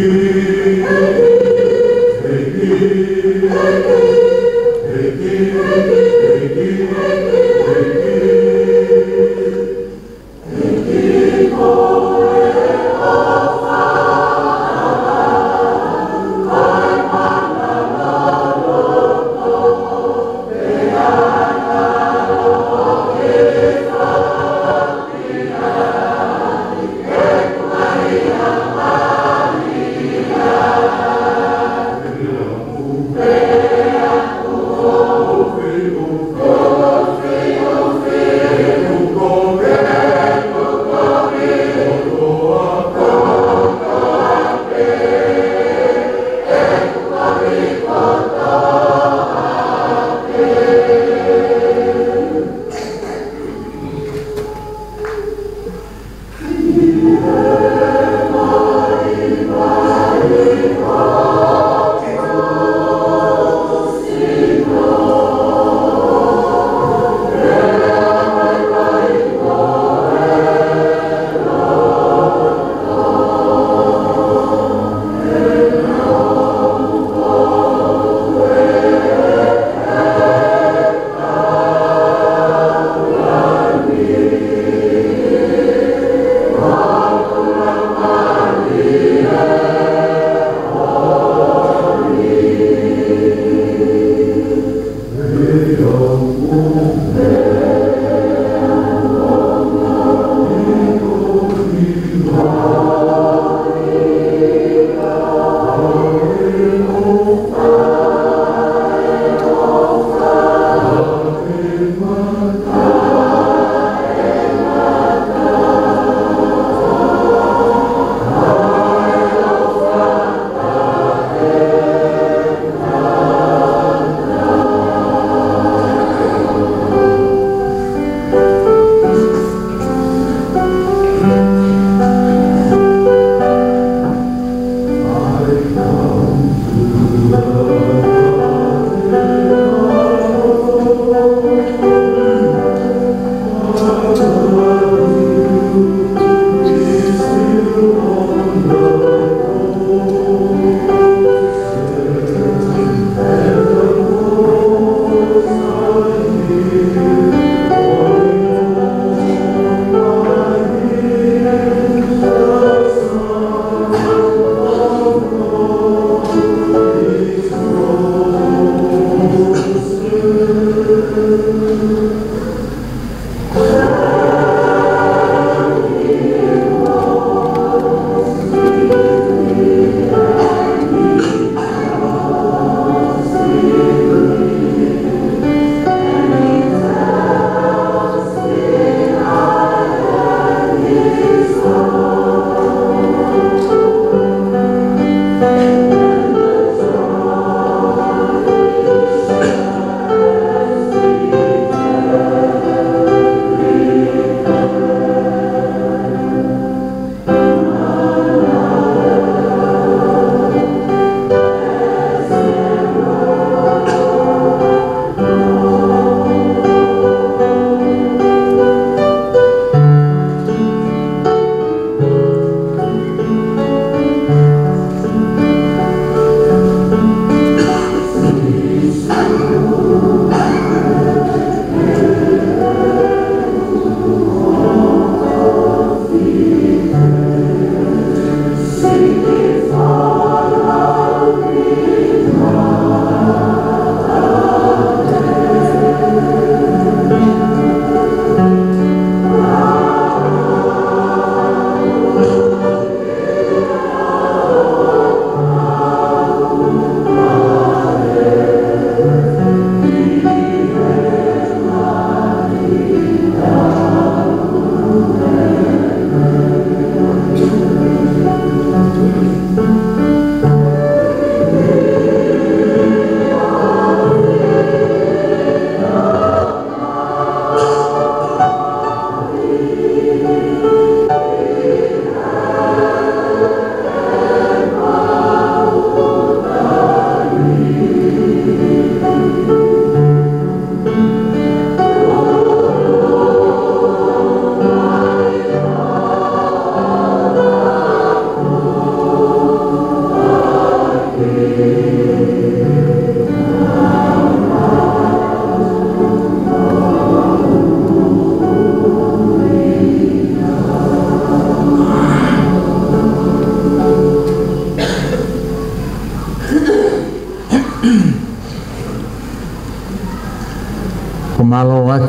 malawat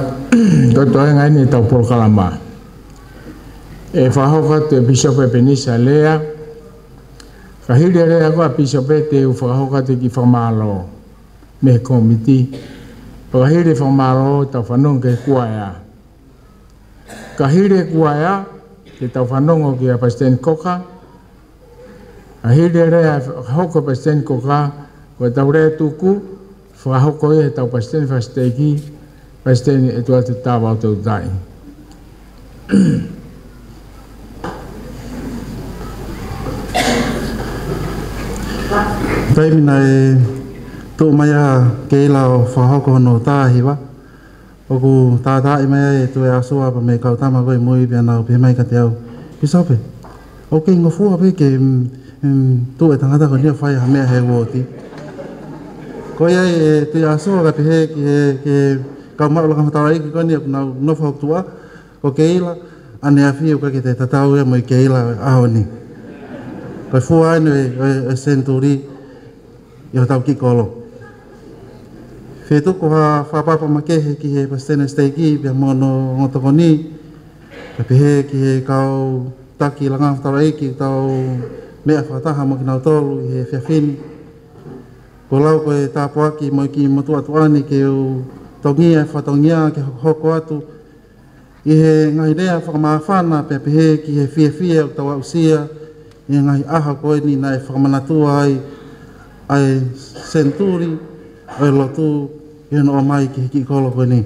totoe ngaini taupol kalamba. E fahoka te pisope penisa lea, kahilde lea koa pisope te ufahoka te ki famalo, me komiti, kahilde famalo taufanong ke kuaya. Kahilde kuaya te taufanong oki a pasten koka, kahilde lea hoko pasten koka, koa taure tuku, Φράχοκο είναι τα παστέν φαστέκι, παστέν ετουά τετάβα το τάι. Τάι μιναι το μαία κέλαο φράχοκο νο τάι βα. Οκου τά τάι μαία το ασού απ' με καουτά μα γόι μόι πιαναο πιεμάι κατιάου. Πισόπε. Οκου εγκοφού απ' και το ετανάτα γονία φάι αμέα χεγότι. Koya e te aso ga pehe ke ke kama lo kama tarai ki koni na no fa tua ko keila ane afi ko ke te tatau e mo keila ahoni ko fu ane e Senituli yo tau ki kolo fetu ko fa pa pa ma ke ki e pastene steki be mo no ngotoni pehe ki kau taki la kama tarai ki tau me afata ha mo kinau tolu e fiafini. Kalau kau tak puas ki, mau ki mau tua tua ni kau tongia, fatongia, kau hoko atu. Ihe ngai dea fakmafana pepehe ki he fie fie utawa usia. Ihe ngai aha kau ni nai fakmanatua ai ai Senituli ai lotu yang omai ki ki kalau kau ni.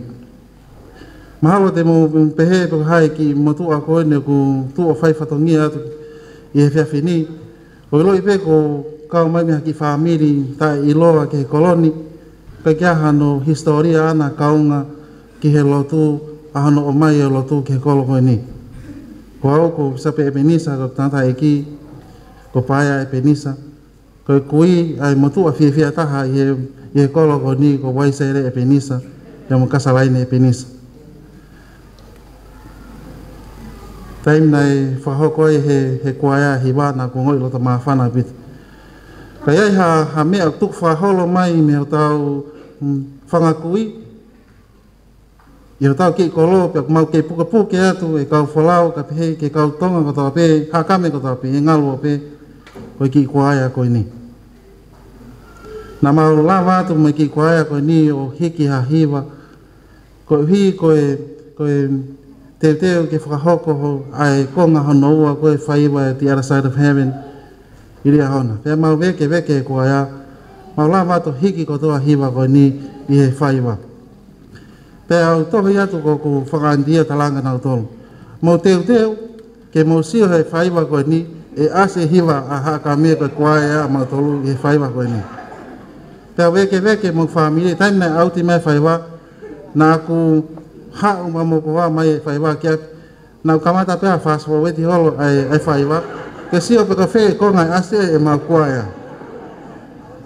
Mahalo temu pepehe pekai ki mau tua kau ni kau tua fai fatongia tu. Ihe fie fie ni. Kau lo ipe kau kau mai mi haki famili ta iloa ke koloni ka kia hano historia ana kaunga ki he lotu ahano o mai lotu ke koloni ko au ko sape penisa ko tanta eki ko paia penisa ko kui ai motu afi fi ataha ye ye koloni ko wai sere penisa ya mo kasalai ne penisa time nai fahoko he he kuaya hibana ko ngoi lota mafana bit. Kaya ha hame aktuk faholo mai me tau fangakui yo tau ki kolo pe mau ke puka puka ya tu e kau folau ka pe ke kau tonga ko tau pe Ha'akame ko tau pe ngalo pe ko ki kuaya ko ni na mau lava tu me ki kuaya ko ni o hiki ha hiwa ko hi ko e ko e te te ke fahoko ai ko nga hono ko e faiwa the other side of heaven. Iria hona, pe mau veke veke ko ya mau lava to hiki ko to hiva ko ni e faiva pe au to ya to ko farandia talanga na to mo teu teu ke mo si e faiva ko ni e ase hiva a Ha'akame ko ko ya ma to e faiva ko ni pe veke veke mo family tan na auti mai faiva na ku ha uma mo ko mai faiva ke na kamata pe fast forward ti holo ai faiva kesio pe kafe ko ngai ase e makuaya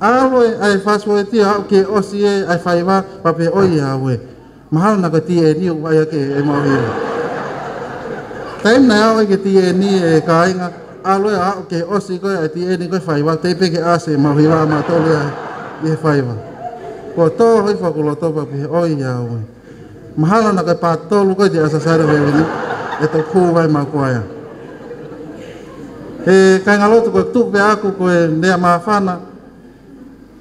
awo ai faswo ti au ke osie ai faiva pape oi awe mahal na kati e ni wa ke e mawe time na au ke ti e ni e kai nga awo au ke osi ko ai ti e ni ko faiva te pe ke ase mawe wa ma to le e faiva ko to hoi fa ko lo to pape oi awe mahal na ka pa to lu ko je asasare we ni e to ku wa makuaya. He kai ngaloto ko tuk be aku ko nea mafana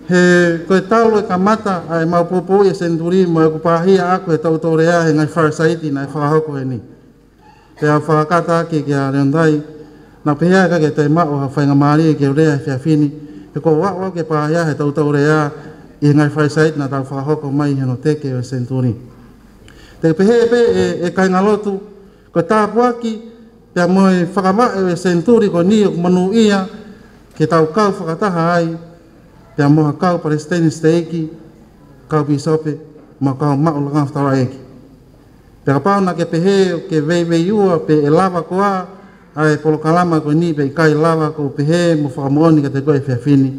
he ko talo kamata ai mau popo e Senituli mo ko pahia aku e tau torea he ngai farsaiti na faho ko ni te afa kata ke ke arendai na pehia ka ke te ma o fa ngamari ke rea fia fini e ko wa wa ke pahia he tau torea e ngai farsaiti na tau faho ko mai he no te ke Senituli te pehia pe e kai ngaloto ko tapuaki. Pea moi whakama e Senituli ko ni o manu ia ke tau kau whakataha ai pea moha kau Palestine steiki kau bisope ma kau mao langa whtara eki pea pauna ke pehe ke veiwei ua pe e lava koa ai polo kalama ko ni pe kai lava ko pehe mo whakamooni ka te koe whiawhini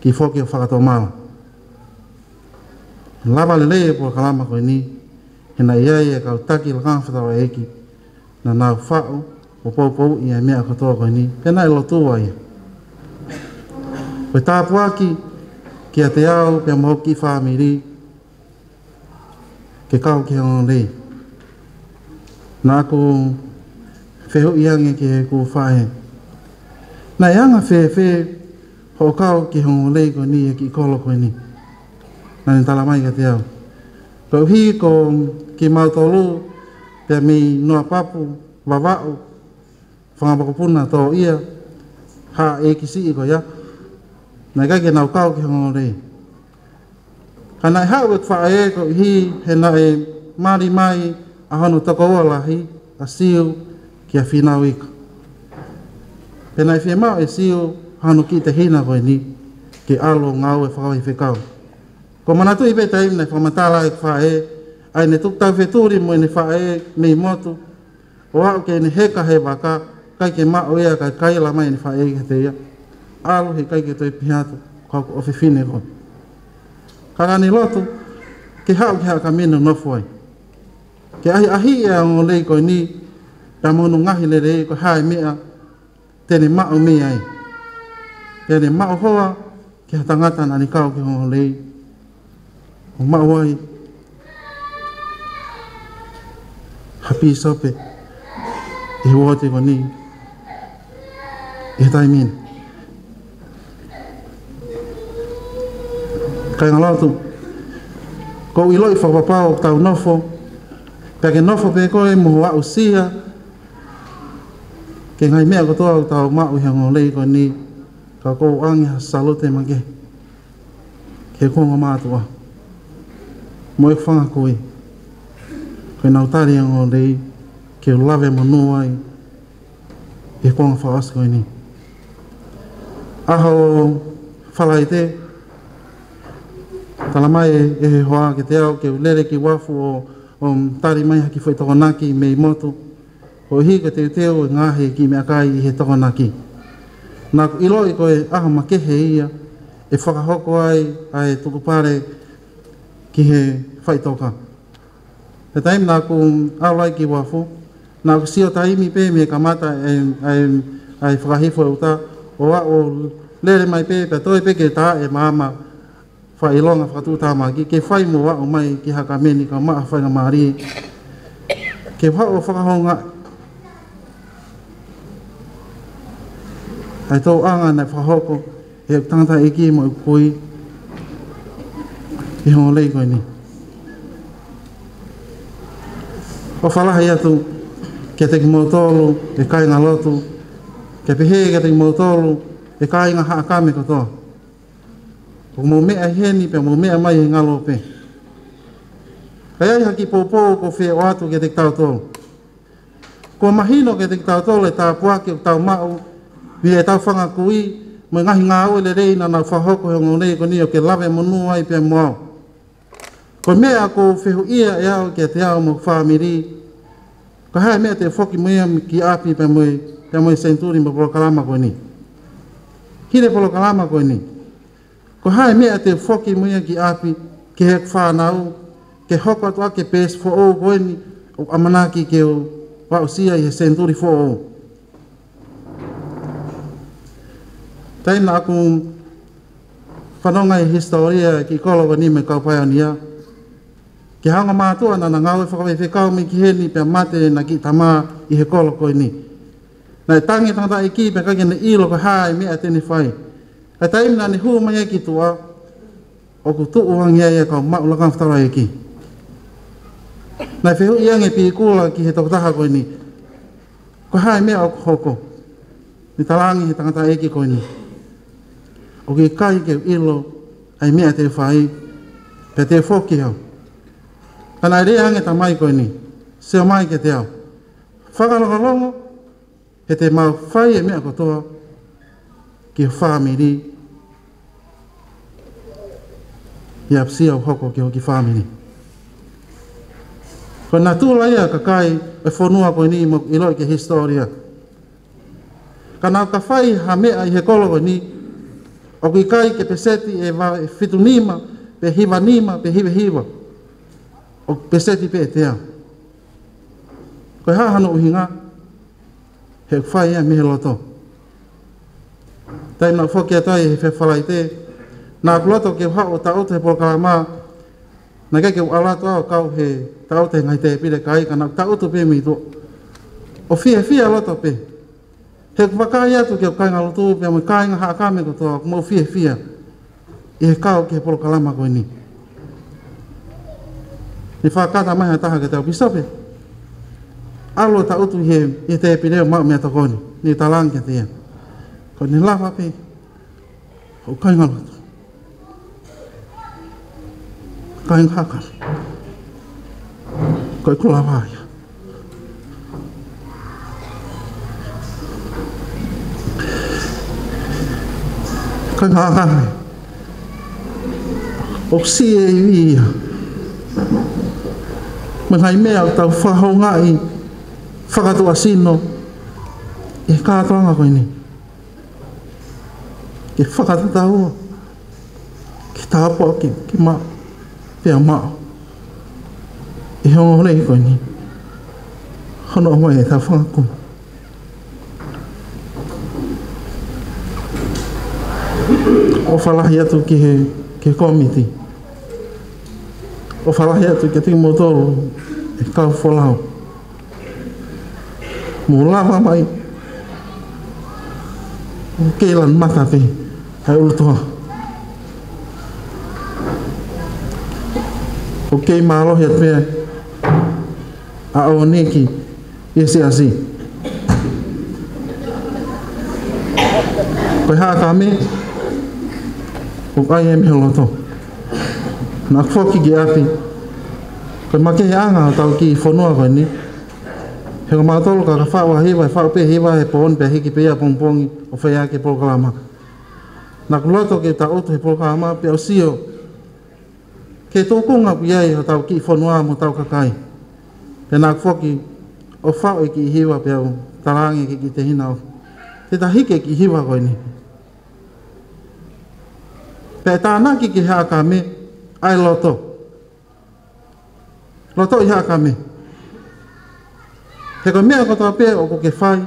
ki whoki o whakatomala lava lelei polo kalama ko ni hena iai e kau taki langa whtara eki na na fa'u o popo ia mea kotoa koe ni pena e lotua ia koe tāpua ki kia te au pia mohoki whamiri ke kau ke onlei na ko feo iang ke ko fae na yanga fe fe ho kau ke onlei ko ni ki kolo ko ni na tala mai ka te au ko hi ko ki mau tolu pe mi no papu vava'u whangapakapuna tō ia ha e kisi i ko ia nai kai ke nau kau ki onlei kana hawet fae ko hi henai mari mai ahonu takawala hi asiu kia finawik henai fema asiu hanu kita hina ko ni ke alo ngawe fae fekau ko manatu ibe taim na famatala fae ai ne tukta veturi mo ne fae me moto wa ke ne heka he baka kai ke ma oia kai kai la mai ne fae ke te alo he kai ke to piato ko ofefine ko Karani loto ke hau ke Ha'akame no nofoi ke ahi ahi e onlei ko ni tamonu ngahi le rei ko hai mea tene ma'o mea ai tene ma'o hoa ke hatangata na ni kau ke onlei o ma'o ai hapi sope e wote ko ni e taimine kai ngalotu ko iloi fa papao tau nofo ka ke nofo pe ko mo wa usia ke ngai mea ko tau tau ma u hang ole ko ni ka ko ang salute mage ke ko ma tua mo fa ko i ko na utari ang ole ke lave mo no ai e ko fa as ko ni aho falaite Talamai e hoa ke te au ke ulere ki wafu o tari mai haki foi takonaki me motu o hi ke te teo e ngahe ki mea kai i he takonaki na ilo i koe aha makehe ia e whakahoko ai ai tukupare ki he whaitoka te taim na ku alai ki wafu na ku sio taimi pe me kamata ai whakahifo e uta o a o lere mai pe pe toi pe ke ta e maama fa ilonga fatu tama ki ke fai mo wa mai ki Ha'akame ni ka ma fa na mari ke fa o fa honga ai to anga na fa hoko e tanta iki mo koi e ho lei ko ni o fa la haya tu ke te mo tolu e kai na lotu ke pehe ke te mo tolu e kai na Ha'akame ko to mo me aheni pe mo me mai ngalo pe ai haki popo ko fe watu ke diktator to ko mahino ke diktator le ta kwa ke ta mau bi ta fanga kui mo ngai ngao le reina na fa hoko ngone ko ni ke lave monu ai pe mo ko me ko fe ia ya ke te ao mo family ka ha me te foki mo ki api pe mo te mo senturi mo prokalama ko ni ki le prokalama ko ni ko hai mea te foki muia ki api ke hek whanau ke hoko atua ke pes fo o goeni o amanaki ke o wa usia i he senturi fo o taina aku whanonga i historia ki kolo wani me kaupaiania ke hanga mātua na na ngawe whakawai whekau me ki heni pe mate na ki tamā i he kolo koini na e tangi tangata i ki pe kakene ilo ko hai mea teni whai Atai na ni hu mai ki tua o ku tu uang ia ia ka ma ulaka ftara iki na feu ia nge pi kula ki he totaha ko ni ko hai me o hoko ni talangi he tangata iki ko ni o ki kai ke ilo ai me te fai pe te foki ho kana re ange tamai ko ni se mai ke te ao faka no longo he te mau fai me ko toa ki family ya psia hoko ki ki family ko natula ya kakai e fonua ko ni mo ilo ki historia kana ka fai hame ai he kolo ni o ki kai ke peseti e va fitunima pe hivanima pe hivehiva o peseti pe te ko ha hanu hinga he fai ya mi loto Taim na foki atai he whewhalaite, nā kuloto ke wha o ta oto he pokalama Naga ke ala to kau he tau te ngai te pile kai kana tau to pe mi to. O fia fia lo to pe. He vakaya to ke kai ngalo to pe mi kai ngaha kame to to mo fia fia. E kau ke pol kalama ko ni. Ni fakata mai hata ke tau bisa pe. Alo tau to he e te pile ma me to ko ni. Ni talang ke te. Ko ni la fa pe. O kai ngalo. Kain kakak, kau ikut lama ya. Kain kakak, oksi ini, menghai mel atau fahongai, fakatu asino, ika atau apa ini? Ika fakatu tahu, kita apa kita mak. Pia mau, yang orang ini, kalau orang yang tak faham, oh falah ya tu ke ke komiti, oh falah ya tu ke ting motor, kau falah, mula ramai, kelan mata pih, harus tahu. Oke malo ya pe aone ki ese asi ko Ha'akame ko ai me loto na foki ge afi ko make anga tau ki fono ko ni he ma tol ka fa wa hi wa fa pe hi wa he pon pe hi ki pe pon pon o fe ya ke programa na loto ke ta oto he programa pe osio ke toko ngap yai atau ki fonwa mo tau kakai penak foki ofa ki hiwa peo tarangi ki ki tehina teta hike ki hiwa ko ni petana ki ki Ha'akame ai loto loto Ha'akame te ko mea ko ta pe o ko ke fai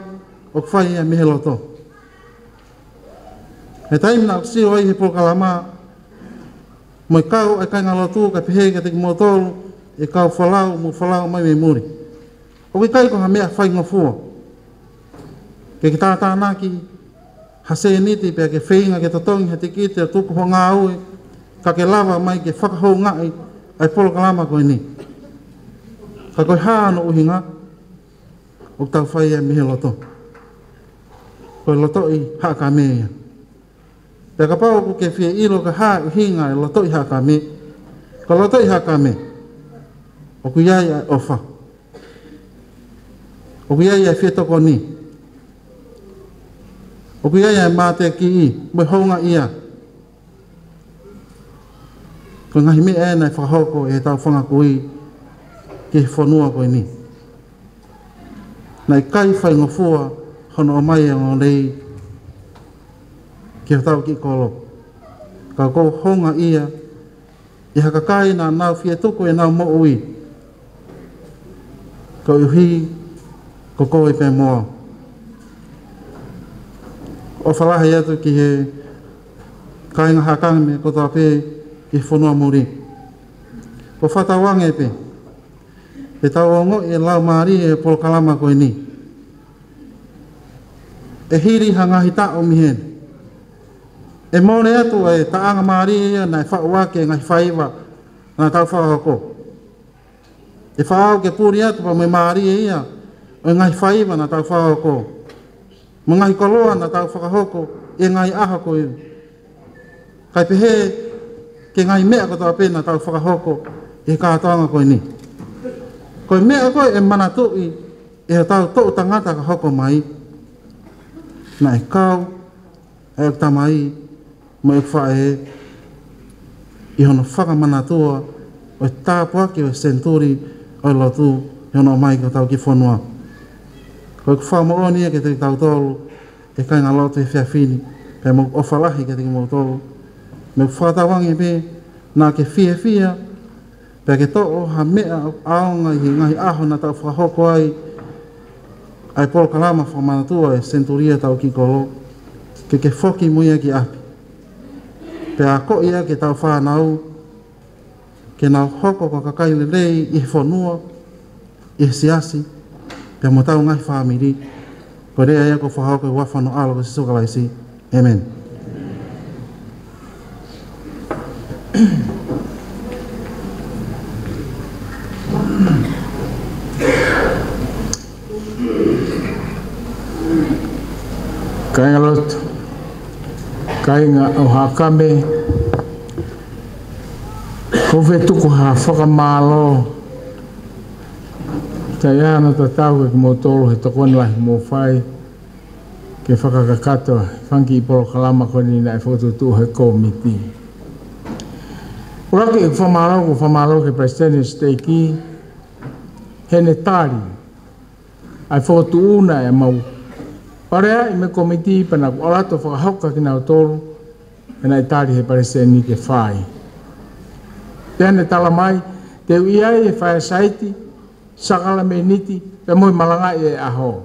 o fai ya mi loto etai na si oi he pokalama. Mas kau akan ngalotu kapihei katik motor, ikau falau mu falau mai memori. Oke kau kami afai ngofu. Kita tanah ki haseni ti pe ke fei ngake totong hati kita tu ko ngau kake lava mai ke fakhau ngai ai pol kalama ko ini. Kau ha no uhinga ok tau fai mi loto. Ko loto i Ha'akame. Jika pau ku ke fie ilo ka ha hinga loto Ha'akame, ka loto Ha'akame, oku yai ofa, oku yai fie toko ni, oku yai mate ki i behonga ia, ko ngahi me ena fahoko e tau fanga kui ki fonua ko ni, nai kai fai ngofua hono omai ngolei. Kita tahu kalau kalau honga ia, ia kakai na na fietu ko na mo ui, ko uhi ko ko i pemo. O falah ia tu ki kai na hakang me ko tape ki fono muri. Ko fatawang e pe, e tawongo e la mari e pol kalama ko ini. E hiri hanga hita omihen. E mole atu e taanga maari na fawa ke ngai faiwa na tau fawa ko e fawa ke puri atu pa me maari ia e ngai faiwa na tau fawa ko mangai koloa na tau fawa hoko e ngai aha ko e kai pehe ke ngai mea ko tau pe na tau fawa hoko e ka taanga ko ni ko mea ko e manatu i e tau to tangata ka hoko mai na e kau e tamai mai fae i hono faka manatua o tapua ki o Senituli o lotu i hono mai ko tau ki fonua ko ki famo oni e ke te tau tolu e kai nga lotu e fiafini pe mo o falahi ke te ki mo tolu me fatawangi pe na ke fia fia pe ke to o hamea aonga i ngai aho na tau whakahoko ai ai polo kalama wha manatua e Senituli e tau ki kolo ke ke foki muia ki api. Pe ako ia ke tau whanau ke na hoko ko kakai lelei i fonua i siasi pe mo tau ngai family ko re ai ko fa hoko wa fano alo ko so Kalaisi. Amen. Kaingalot kainga o Ha'akame Hovetuku hafaka malo Tayana tatau ke motolo he tokon lah mofai ke fakakakato fangi polo kalama koni na foto tu he komiti Uraki famalo ku famalo ke president steki henetari ai foto una e mau Parea me komiti pana olato fakahauka kina otolo na itari he president ke fai Tene talamai te uiai e fai saiti sakala me niti pe moi malangai e aho.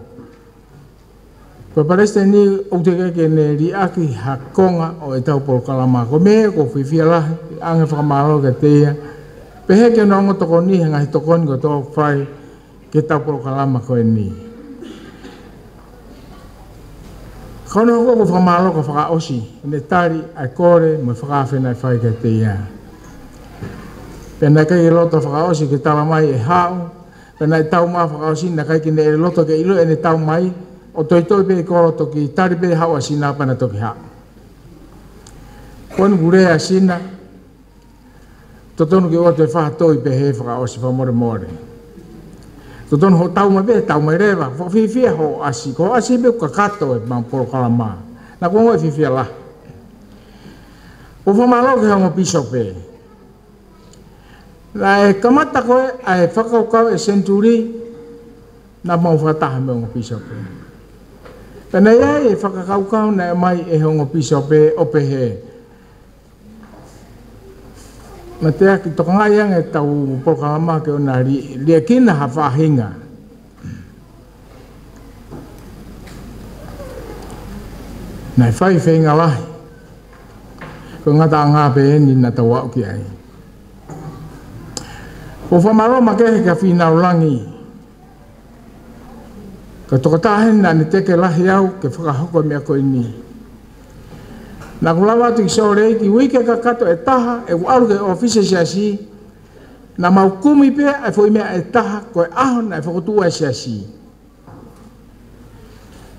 Pe pareste ni uteke ke ne riaki hakonga o e tau polo kalama ko me ko fifia lahi ange whakamaro ke teia. Pe heke nongo toko ni henga hitokoni ko toko fai ke tau polo kalama ko e ni. Kone hoko ko whakamaro ko whakaosi ne tari ai kore mo whakawhenai fai ke teia. Pena kai loto whakaosi ke tala mai e hao, pena i tau maa whakaosi na kai kine e loto ke ilo e ne tau mai, o toi toi pe koro toki tari pe hao a sina pana toki hao. Kon gure a sina, totonu ki oto e whahatoi pe hei whakaosi whamore more. Totonu ho tau mai pe, tau mai rewa, whawhiwhia ho asi, ko asi pe kakato e mamporo kalama, na kongo e whiwhia lah. O whamalo ke hango piso pe, la e kamata koe ai whakaukau e Senituli na mau whataha me hongo pisope. Pena iai e whakakaukau na e mai e hongo pisope ope he. Ma te aki toka ngai ang e tau pokalama ke ona lia kina ha whahinga. Na e whai whainga lahi. Ko ngata anga pe heni na tau au ki ai. O whamaro makehe ka whinaulangi. Ka tokotahen na ni teke lahi au ke whakahoko mea koe ni. Nā kulawa atu ki saorei ki wike kakato e taha e waru ke ofise Siasi. Nā maukumi pia e whoimea e taha koe ahon e whakotua e Siasi.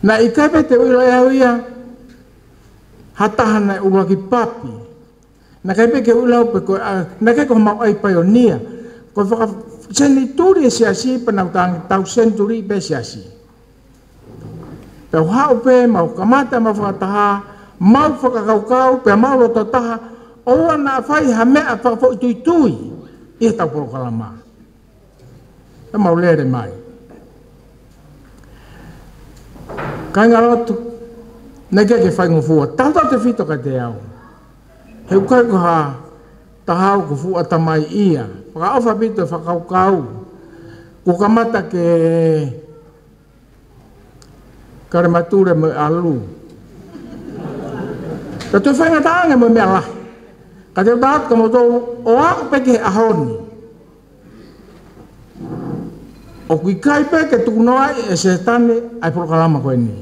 Nā i kepe te wila iau ia hataha na e urua ki papi. Nā kepe ke wila upe koe ahon. Nā keko mau ai paionia. Ko whaka Senituli e Siasi panau tau Senituli pe Siasi. Pau hau pe mau kamata mau whakataha, mau whakakaukau pe mau roto taha, oa na whai hamea whakafo i tuitui i tau polo kalama. E mau lere mai. Kainga rotu, nei keke whai ngufua, tata te whito ka te au. Heu kai koha tahau kufua tamai ia. Whaka ofa pito whakaukau, kukamata ke karemature me alu. Ka tui whaingataange me mea lahi, ka te taat ka motou o aku peke ahoni. O kui kai peke tukunoai e setane ai prokalama koe ni.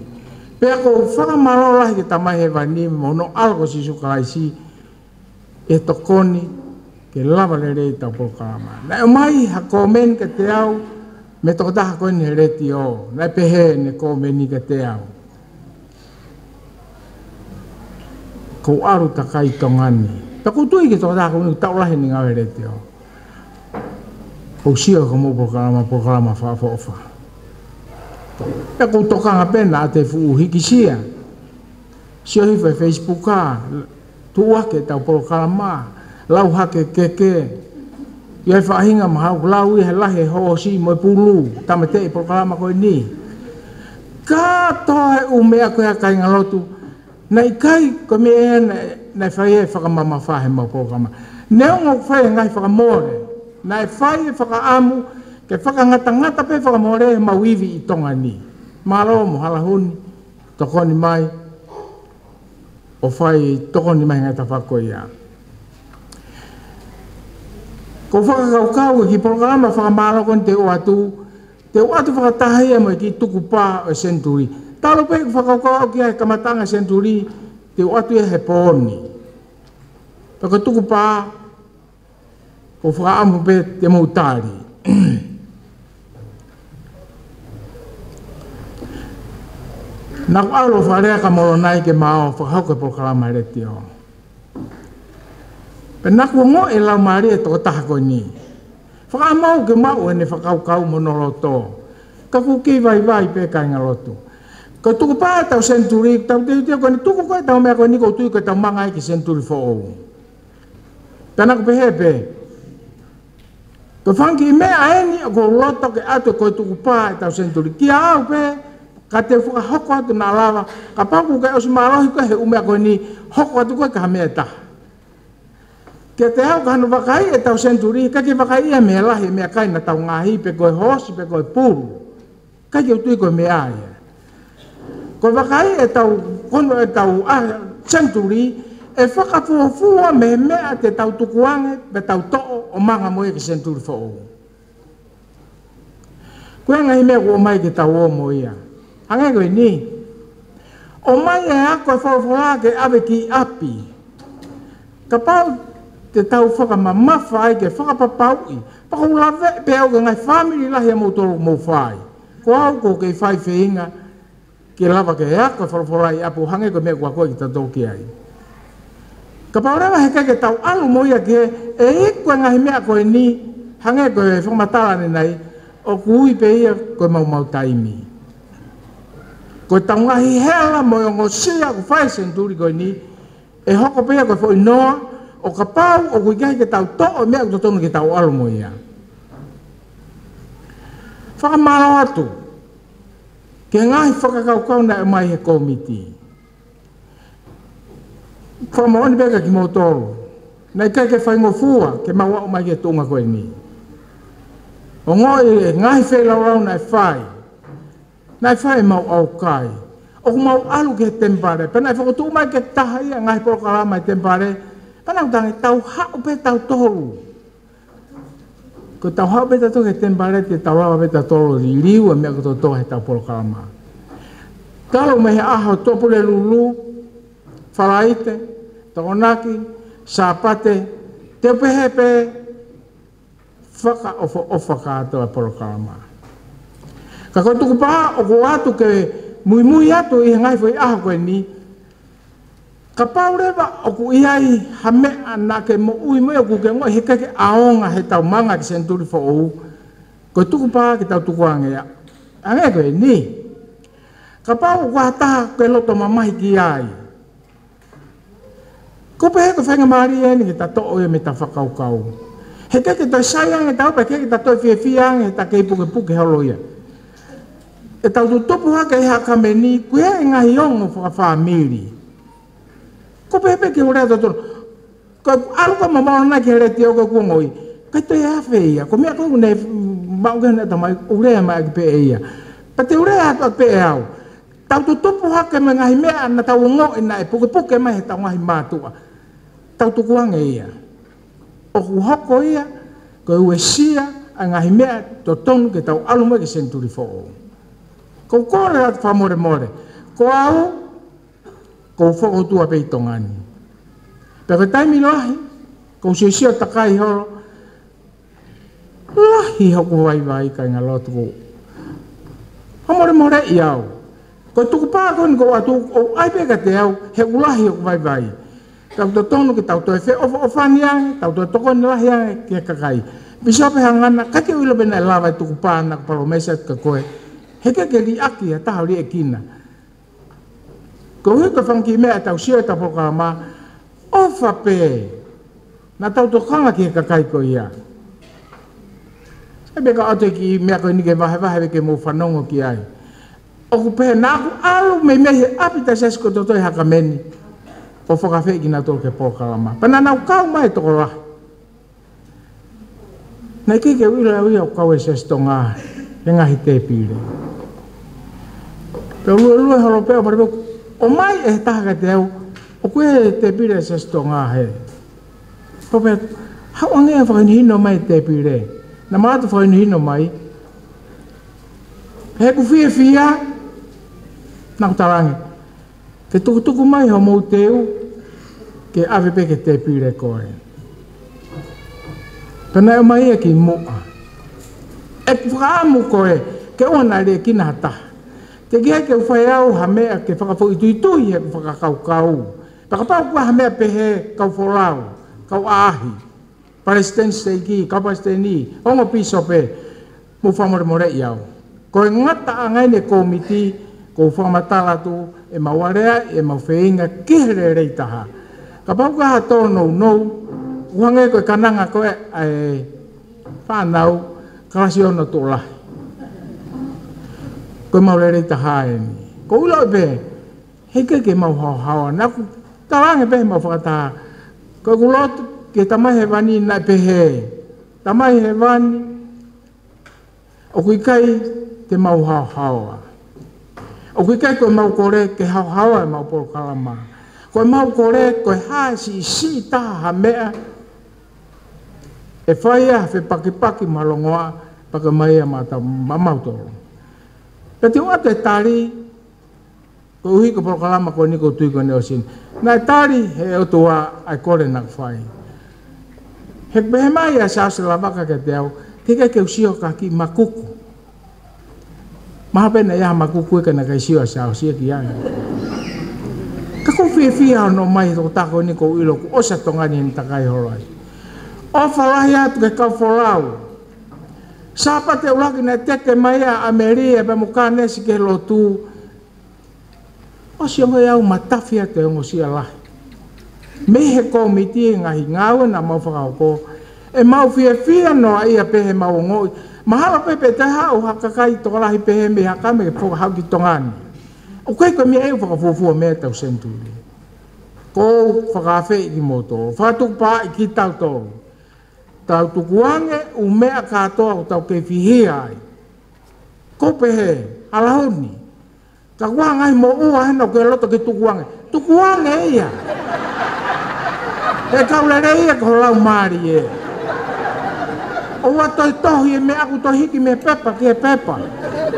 Pea ko whakamaro lahi ke tamai he vani mauno alko si Sukalaisi e tokoni. Ke lava le rei tau polo kalama. Nai o mai ha komen ka te au, me toko taha koe ni he reti o. Nai pehe ne komeni ka te au. Kou aru takai tongani. Takutui ki toko taha koe ni tau lahi ni ngau he reti o. Kou sio ka mo polo kalama, polo kalama whaafo ofa. Pea kou tokanga pena a te fuu hiki sia. Sio hiwhai Facebooka, tuake tau polo kalama. Lau hake keke, iai whahinga mahau lau iha lahi hosi moe pulu, tamatei prokalama koe ni. Katoa he umea koe hakai ngalotu, na ikai koe mea na whaia e whakamama whahe mau prokalama. Neo ngok whaia ngai whakamore, na e whaia whakaamu, ke whakangata ngata pe whakamore he mau iwi i tonga ni. Malo mohalahuni, tokoni mai, o whaia tokoni mai ngata whakoi a. Ko whakakau ki programa whakamaro kon te o atu, te o atu whakatahi mai ki tuku pā o Senituli. Talo pe whakakau ki kamatanga Senituli, te o atu e he pōni. Paka tuku pā, ko whakaamu pe te mautari. Nā ko alo wharea ka moronai ke mao whakahau ke programa re te o. Penak wongo e lau mari e toko tahako ni. Whakamau ke mau ene whakaukau monoroto. Kaku ki vai vai pe kai ngalotu. Ka tuku pā tau Senituli, tau te utia kone tuku kai tau mea kone niko tui kai tau mangai ki Senituli fo'ou. Penak pehepe. Ka whanki mea aeni ko loto ke atu koe tuku pā tau Senituli. Kia au pe, ka te whakahoko atu nā lawa. Ka paku kai osu marohi koe he umea kone ni hoko atu koe ka hamea taha. Kia te hau kahanu wakai e tau Senituli, kaki wakai ia mea lahi mea kai na tau ngahi pe koe hosi pe koe puru. Kaki utui koe mea aia. Koe wakai e tau kono e tau Senituli, e whakafuafua me mea te tau tukuange pe tau to'o o manga moe ki Senituli fo'ou. Koe ngai mea koe mai ki tau omo ia. Angai koe ni, o mai e hako e whauwhua ke awe ki api. Ka pau te tau whakamamafa ai ke whakapapau i. Pakulawe pe au ke ngai whamiri lahi a motoro mou whai. Ko au ko kei whai whainga ke lawa ke hea ka wharaforai apu hange ko mea kua koe ki tatou ki ai. Ka paurewa he kake tau alu moia ke e ikua ngahi mea koe ni hange koe whamatarane nei o kui pe ia koe mau mau taimi. Koe tau ngahi hea moe ngō sia ku whai Senituli koe ni e hoko pe ia koe whoi noa o kapau o kuikai ke tau to'o mea kutotonu ke tau alumo ia. Whakamaro atu, ke ngahi whakakaukau na e mai he komiti. Whamaoni peka ki motoro, na i kai ke whaingofua ke maua o mai ke tunga koe ni. O ngoi e ngahi whailaurau na e whai, na e whai mau au kai. O kumau alu ke tempare, pena e whakutu mai ke taha ia ngahi prokalama e tempare, kana utangi tau hau pe tau tolu. Ko tau hau pe tau tolu ke tempare te tau lawa pe tau tolu li liu e mea koto toa he tau polokalama. Talo me he aho topule lulu, whalaite, takonaki, sapate, te pehepe, whaka ofo ofa katoa polokalama. Ka kontuku paha o ko atu ke mui mui atu i ngai fai aho koe ni, ka paurewa o ku iai hamea na ke mo ui moe o ku ke ngoe heka ke aonga he tau manga ki Senituli fo'ou ko tuku pā ki tau tuku angea. Angea koe ni, ka pau kua hataha ke loto mamahi ki iai. Ko pehe ko whainga maari eni ki ta to'o e me ta whakaukau. Heka ke toi saiange tau pa ke ki ta toi whiawhiange ta kei puke puke holo ia. E tau tu topu hake Ha'akame ni kuea e ngahi ongo whakawhamiri. Ko pepe ke ora to to ko alu ko mama na ke re tio ko ko ngoi ka to ya fe ya ko me ko ne ba ko na ta mai ure ma ke pe ya pa te ure to pe au ta to to po ha ke me ngai me na ta ngo na e po po ke ma ta ngai ma tu ta to ko ngai ya o ku ha ko ya ko we sia ngai me to ton ke ta alu me ke Senituli fo'ou ko ko ra fa more more ko au ko foko tu ape tongani pero taimi lohi ko sesio takai horo lohi hoko vai vai kai ngalotu ko amore more iau ko tuku pa kon ko atu o ai pega te au he ulahi hoko vai vai tau to tonu ki tau to fe of ofania tau to tokon lohi ke kakai biso pe hangana kake ulo bena lava tuku pa na promesa ka koe heke ke li aki ta hori ekina. Ko hei ko whanki mea tau sio e tau pokalama, o whape, na tau tokanga ki kakai ko ia. Hei beka atu ki mea koe nike wahe wahe ke mou whanongo ki ai. O kupehe nā ku alu me mea he apita sesko totoi Ha'akame o whakawhe ki nā tolu ke pokalama. Pana nau kau mai toko rahi. Nei kei ke wila wia o kau e sesto ngā, he ngahi te pire. Pea lue lue horopeo maripoko, o mai e taha ka te au, o koe te pire se stonga he. Pope, How only a friend hino mai te pire. Namata friend hino mai. Heku fia fia. Nak tarangi. Te tukutuku mai homo teu. Ke A V P ke te pire koe. Tanai mai e ki moa. Ek vramu koe. Ke ona re ki nata. Te kia ke ufayau hamea ke whakafo i tuitui he whakakaukau. Pakapau kua hamea pehe kau forau. Kau ahi. Palestine stegi, Kapasteni, ongo pisope, mo famor more yao. Ko ngata angai ne komiti, ko famatala tu e mawarea e mafeinga kere reitaha. Kapauka hato no no, wange ko kananga ko e fanau krasiono tola. Ko mawreitaha ni. Ko ulobe, heke ke mawhawa na ku talange be mawfata. Ko gulot ke tamai hevani na pehe tamai hevani o kuikai te mau hawa o kuikai ko mau kore ke hawa mau por kalama ko mau kore ko ha si si ta hamea e faia fe paki paki malongoa pakamai mata mamau to peti o te tari ko ui ko por kalama ko ni ko tui ko ne osin na tari he o tua ai kore na fai. Hek behemai ya sa selabaka ke teo, tika ke usio kaki makuku. Mahapena ya makuku ke na ke sio sa usio ki yang. Ka ko fifia no mai to tako ni ko ilo ko osa tongani ni takai holai. O falaya to ka folau. Sapa te ulaki na teke mai a Ameria pe mukane si ke lotu. O sio ya matafia te ngosia lah. Mehe ko miti ngahi ngau na mau ko e mau fia fia no ai a pehe mau ngoi mahalo pepe taha o hakakai tolahi pehe me Ha'akame fo hau ki tongani o kai ko mi e fo fo me tau Senituli ko fakafe i moto fatu pa i ki tau to tau tukuange u me akato tau ke fihia ko pehe alahoni ka wanga mo o ana ko loto ki tukuange tukuange ia. E kau lerei e kau lau mari e. Owa toi tohi e me aku toi hiki me pepa ki e pepa.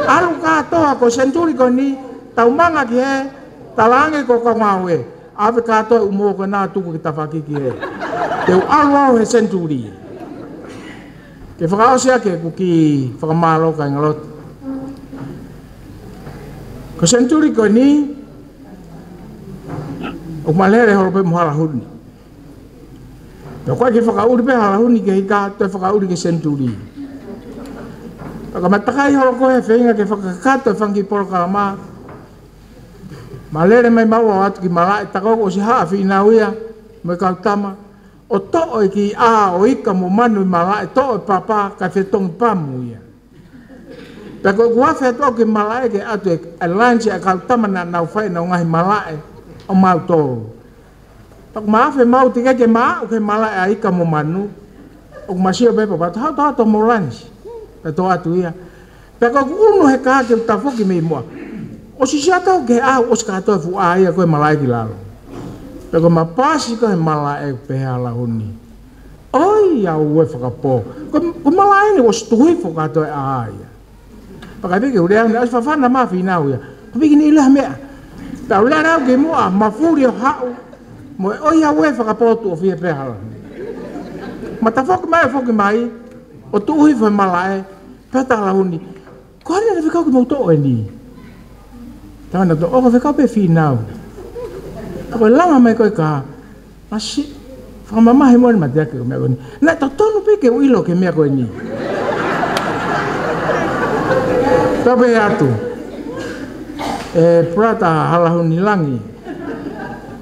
Alu katoa ko Senituli ko ni tau manga ki e talange ko kamau e. Awe katoa umo ko na tuku ki tafaki ki e. Teu alu au he Senituli. Ke whakaosia ke kuki whakamalo ka ngalot. Ko Senituli ko ni umalere horope muharahuni. Tau koe ki whakauri pe harahuni ke hika, toi whakauri ke Senituli. Taka matakai holo koe whenga ke whakaka toi whangi poro kalama. Malere mai maua watu ki malae, takoko o si haa whinauia, me kautama. O to'o ki a o ika mo manu i malae, to'o papa ka whetongi pamuia. Tako kua whetoo ki malae ke atu e lansi a kautama na nau whae na ngahi malae o mautoro. Maaf, mau tiga jemaah, oke malah aik kamu manu, oke masih apa bapak tahu tahu atau mau lunch, atau atu ya, pekak unu heka kita fokus di semua, osisya tahu ke aku oskato fu ayah oke malah gila lo, pekak apa sih oke malah ekpehalahuni, oh ya uwe fakapo, oke malah ini ostuhi fokato ayah, pekak itu udah harus faham nama final ya, tapi gini lah mea, tahu lah aku semua mafuri hau. Mo e oia ue whakapotu o fie pehala. Ma ta whoki mai whoki mai, o tu uhi wha malae, peta alahuni. Koe nere whekau ki mouto e ni. Ta wana to, oka whekau pe whinau. A koe langa mai koe kaha, ma si, whamamahi moani ma teake o mea koe ni. Nai ta tonu peke o ilo ke mea koe ni. Ta pe atu. E prata halahuni langi.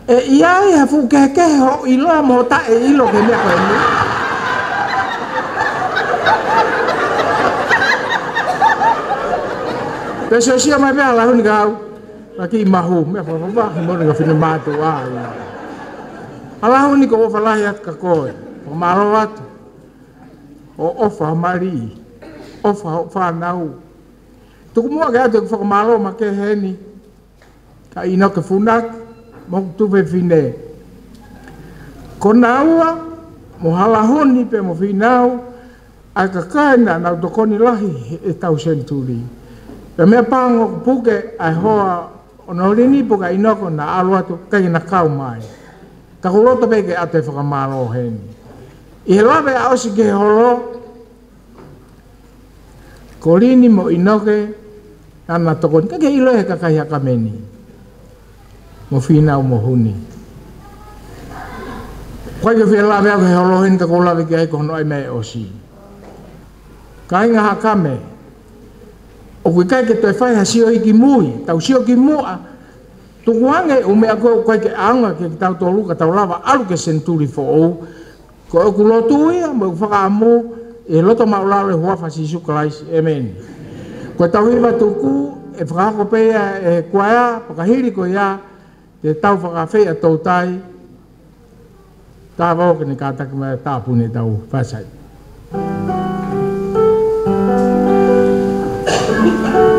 E iai hafu kekehe ho ilo mo ta e ilo ke mea koe ni. Pesio sia mai pea lahuni kau. Laki i mahu mea whapapa mori ka whine mātu ai. Alahuni ko ofa lahi at ka koe. O maro atu. O ofa mari. Ofa ho whanau. Tuku mua ke atu e whakamaro ma ke heni. Ka ino ke funaki. Mok tu pe fine. Ko naua mohalahoni pe mo finau a kakana na tokoni lahi e tau Senituli. Pe me pango puke ai hoa onorini puka inoko na alu atu kai na kau mai. Kakuloto peke ate whakamaro heni. I lawe aosi ke holo kolini mo inoke ana tokoni kake ilohe kakai Ha'akame ni. Mo finau mo huni. Koi ke fela vea ke holohin ka kola veke ai kono ai me osi. Kai nga Ha'akame. O kui kai ke toi fai hasio hiki mui, tau sio ki mua. Tuku ange ume ako kai ke anga ke tau tolu ka tau lava alu ke Senituli fo ou. Ko ku lotu ia mo faka mo e loto maulale hua fasisu Kalaisi amen. Ko tau iwa tuku e faka ko pe e kuaya pakahiri ko ia te tau faka fe atau tai. Tava o que nikata kama tapu ne tau fasai. Oh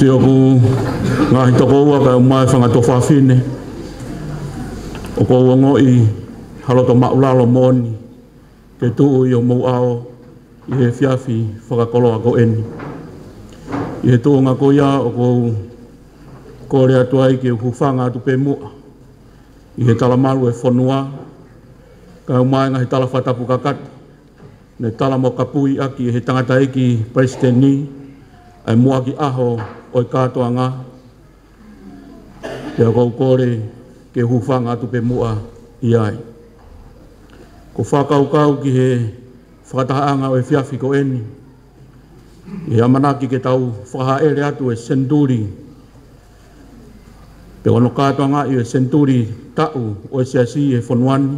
Sio ku ngah tokoa ka mai fanga tofafine o ko wongo i halo to maulalo moni ke tu yo mo ao i fiafi faka kolo ko en i tu ngako ya o ko ko le atwai ke ku fanga tu pemu i tala malu e fonua ka mai ngah tala fata pukakat ne tala mo kapui aki he tangata iki presteni ai muaki aho oi katoanga ya ko kore ke hufanga tu pemua iai ko fakau kau ki he fataanga oi fiafi ko eni ya manaki ke tau faha ele atu e Senituli pe ono katoanga e Senituli tau oi Siasi e fonuani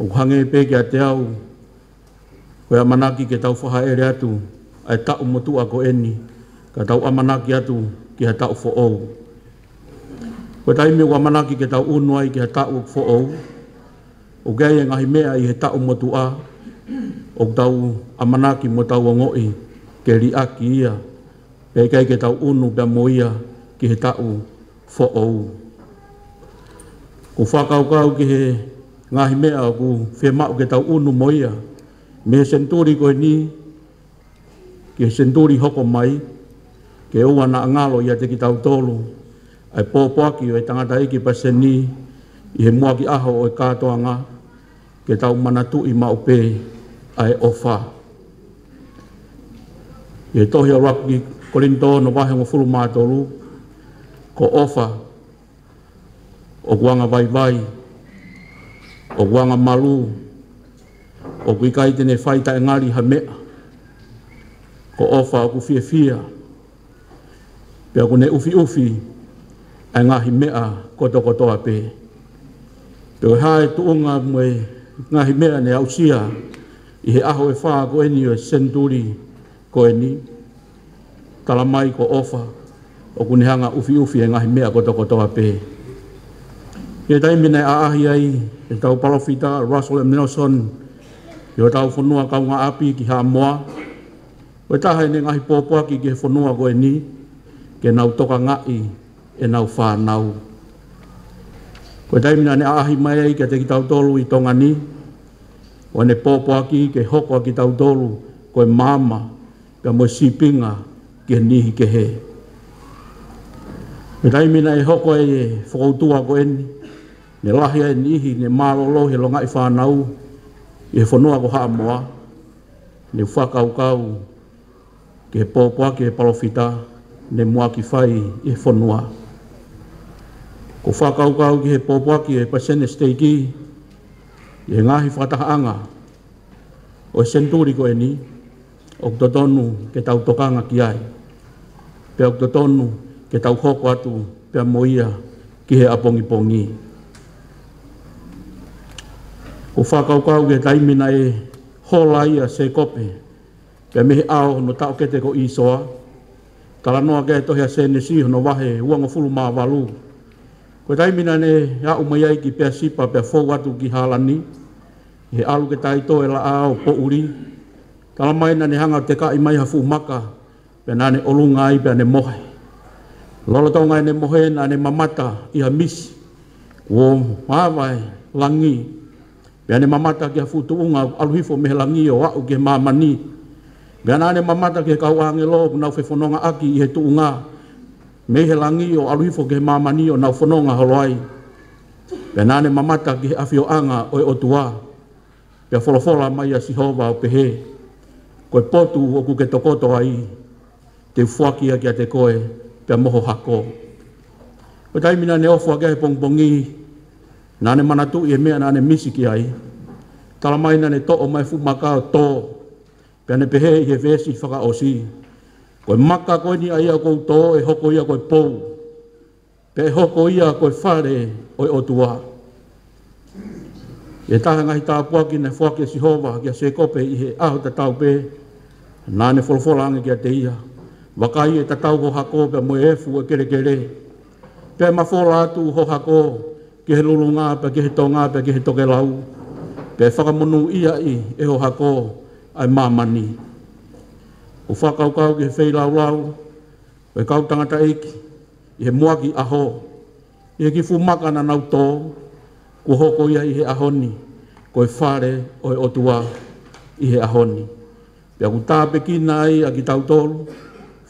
o hange pe ke atau ko ya manaki ke tau faha ele atu ai tau motu ako eni katau amanaki atu ki hatau fo'ou. Kotai mi amanaki ki tau unuai ki hatau fo'ou. O gai ngahi mea i hatau motua. O tau amanaki mo tau ngoi ke riaki ia. Pe kai ki tau unu da moia ki hatau fo'ou. Ku fakau kau ki he ngahi mea ku femau ki tau unu moia. Me Senituli ko ni ki Senituli hoko mai. Ke ua na ngalo ia te ki tau tolu, ai pōpōaki o e tangata iki paseni, i he muaki aho o e kātoanga, ke tau manatu i maupe ai ofa. I he tohi o raki Korinto no wahe ngo fulu mātolu, ko ofa, o kuanga vaivai, o kuanga malu, o kuikaitene whaita engari hamea, ko ofa o kufiafia, pea kune ufi-ufi ai ngahi mea koto-kotoa pe. Pea hae tuunga mwe ngahi mea ne ausia i he aho e whaa ko eni o Senituli ko eni. Talamai ko ofa o kune hanga ufi-ufi ai ngahi mea koto-kotoa pe. He taimine a ahi ai e tau palofita Russell M. Nelson i o tau whanua kaunga api ki haa moa. Wai tahae ne ngahi pōpua ki ki he whanua ko eni. Ke nau toka ngai e nau whanau. Koe taimina ne ahi mai ai ke te ki tau tolu i tonga ni. O ne pōpōaki ke hoko ki tau tolu koe māma ka mo sipinga ke nihi ke he. Koe taimina e hoko e whakautua ko eni. ne lahia e nihi, ne malolo he longa i whanau, i he whanua ko haa moa, ne whakaukau, ke he pōpua, ke he palofita, ne mua ki whai i he whanua. Ko whakaukau ki he pōpua, ki he pasene steiki, i he ngahi whatahaanga, o he senturi ko eni, o kutotonu ke tau tokanga ki ai, pe o kutotonu ke tau koko atu, pe a moia ki he apongipongi. Ko whakaukau ke taimina e hola ia se kope, pe a mihi ao no tau kete ko isoa, kalanoa ke tohia se nesiho no wahe uango fulu maa walu. Ko taimina ne a umaiai ki pea sipa pea fau atu ki halani, he alu ke taito e la ao po uri, kalamaina ne hanga te ka imai hafu maka, pe nane olunga ai pe ne mohe. Lolotonga ne mohe na ne mamata iha misi, wo mawai langi, pe ne mamata ki hafu tuunga aluhifo mehe langi o wau ke mamani. Pe nane mamata ki kauange lo nau fefononga aki ihe tuunga, mehe langi o aluhifo ke mamani o nau fononga holoai. Pe nane mamata ki afioanga oe otua, pe folofola mai a sihova o pehe, koe potu o kuke tokoto ai, te fuakia kia te koe, pe moho hako. Koe taimina ne ofua kia he pongpongi, nane manatu i mea nane misiki ai, talamaina ne to'o mai fumaka tō, pe ne pehe i he vesi whakaosi, koe maka koe ni aia kou tō, e hoko ia koe pou, pe hoko ia koe whare oe otua. E taha ngahi tāpua ki ne whake si hova kia se kope i he aho tatau pe, nā ne wholwholange kia te ia. Wakai e tatau ho hako pe moe efu e kere kere. Pe mawhola atu ho hako ki he lulunga pe ki he tonga pe ki he toke lau. Pe whakamonu ia i e ho hako ai mamani. O whakaukau ki he whei lau lau, e kau tangata eiki, i he muaki aho, i he ki fumaka na nau tō, ko hoko ia i he ahoni, ko e whare o e otua i he ahoni. Pea ku tāpe ki nai a ki tau tolu,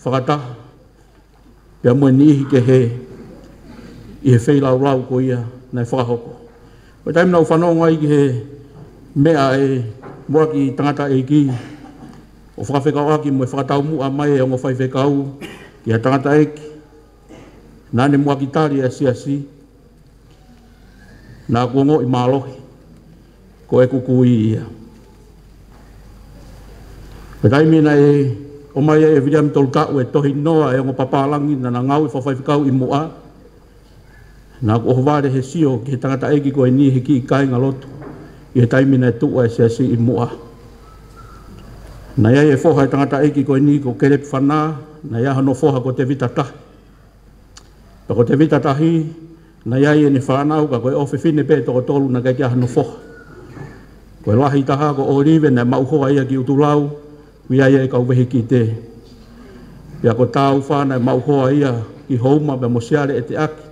whakataha, pea moe nihi ke he, i he wheilau rau ko ia, nai whakahoko. Koe taimina u whanonga i ki he mea e muraki tangata e ki, o whakawhekau aki moe whakatau mua mai e ongo whaiwhekau ki he tangata e ki, nane muraki tari e siasi, nā kuongo i mālohi, ko e kukui ia. Koe taimina e o mai e William Tolkau e tohi noa e ongo papalangi na ngau i whawhaifikau i mua, nā ku ohware he sio ki he tangata eki ko e ni hiki i kāinga lotu, i he taimina e tua e Siasi i mua. Nā iai e whoha e tangata eki ko e ni ko kerep whanā, nā iai hano whoha ko te vita tahi. Pa ko te vita tahi, na iai e ni whanau ka koe ofefine pe toko tolu na kai kia hano foha. Koe lahi taha ko oriwe na mauhoa ia ki utulau, kui aia e kau wehi ki te. Pea ko tāu whāna e mauhoa ia ki houma pe mosiare e te aki.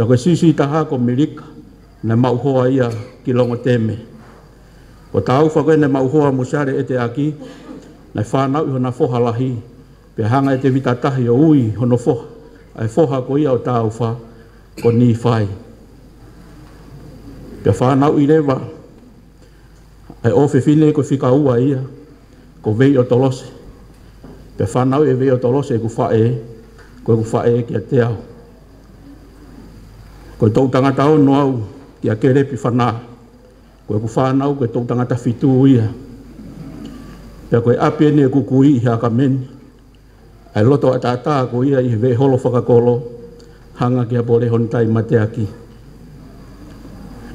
Pea koe sisi taha ko mirika na mauhoa ia ki longo teme. Ko tāu whakoe na mauhoa mosiare e te aki, na whānau i hona foha lahi. Pea hanga e te vitatahi o ui hono foha, ai foha ko ia o tāu wha. Ko ni whai. Pea whanau i rewa, ai ofefine ko whika ua ia, ko vei o tolose. Pea whanau e vei o tolose ku whae, ko ku whae kia te au. Ko tau tangata o no au, kia kerepi whanau. Ko ku whanau, ko tau tangata fitu ia. Pea koe apene kukui i Ha'akame, ai loto a tātā ko ia i vei holo whakakolo, hanga kia pore hontai mateaki.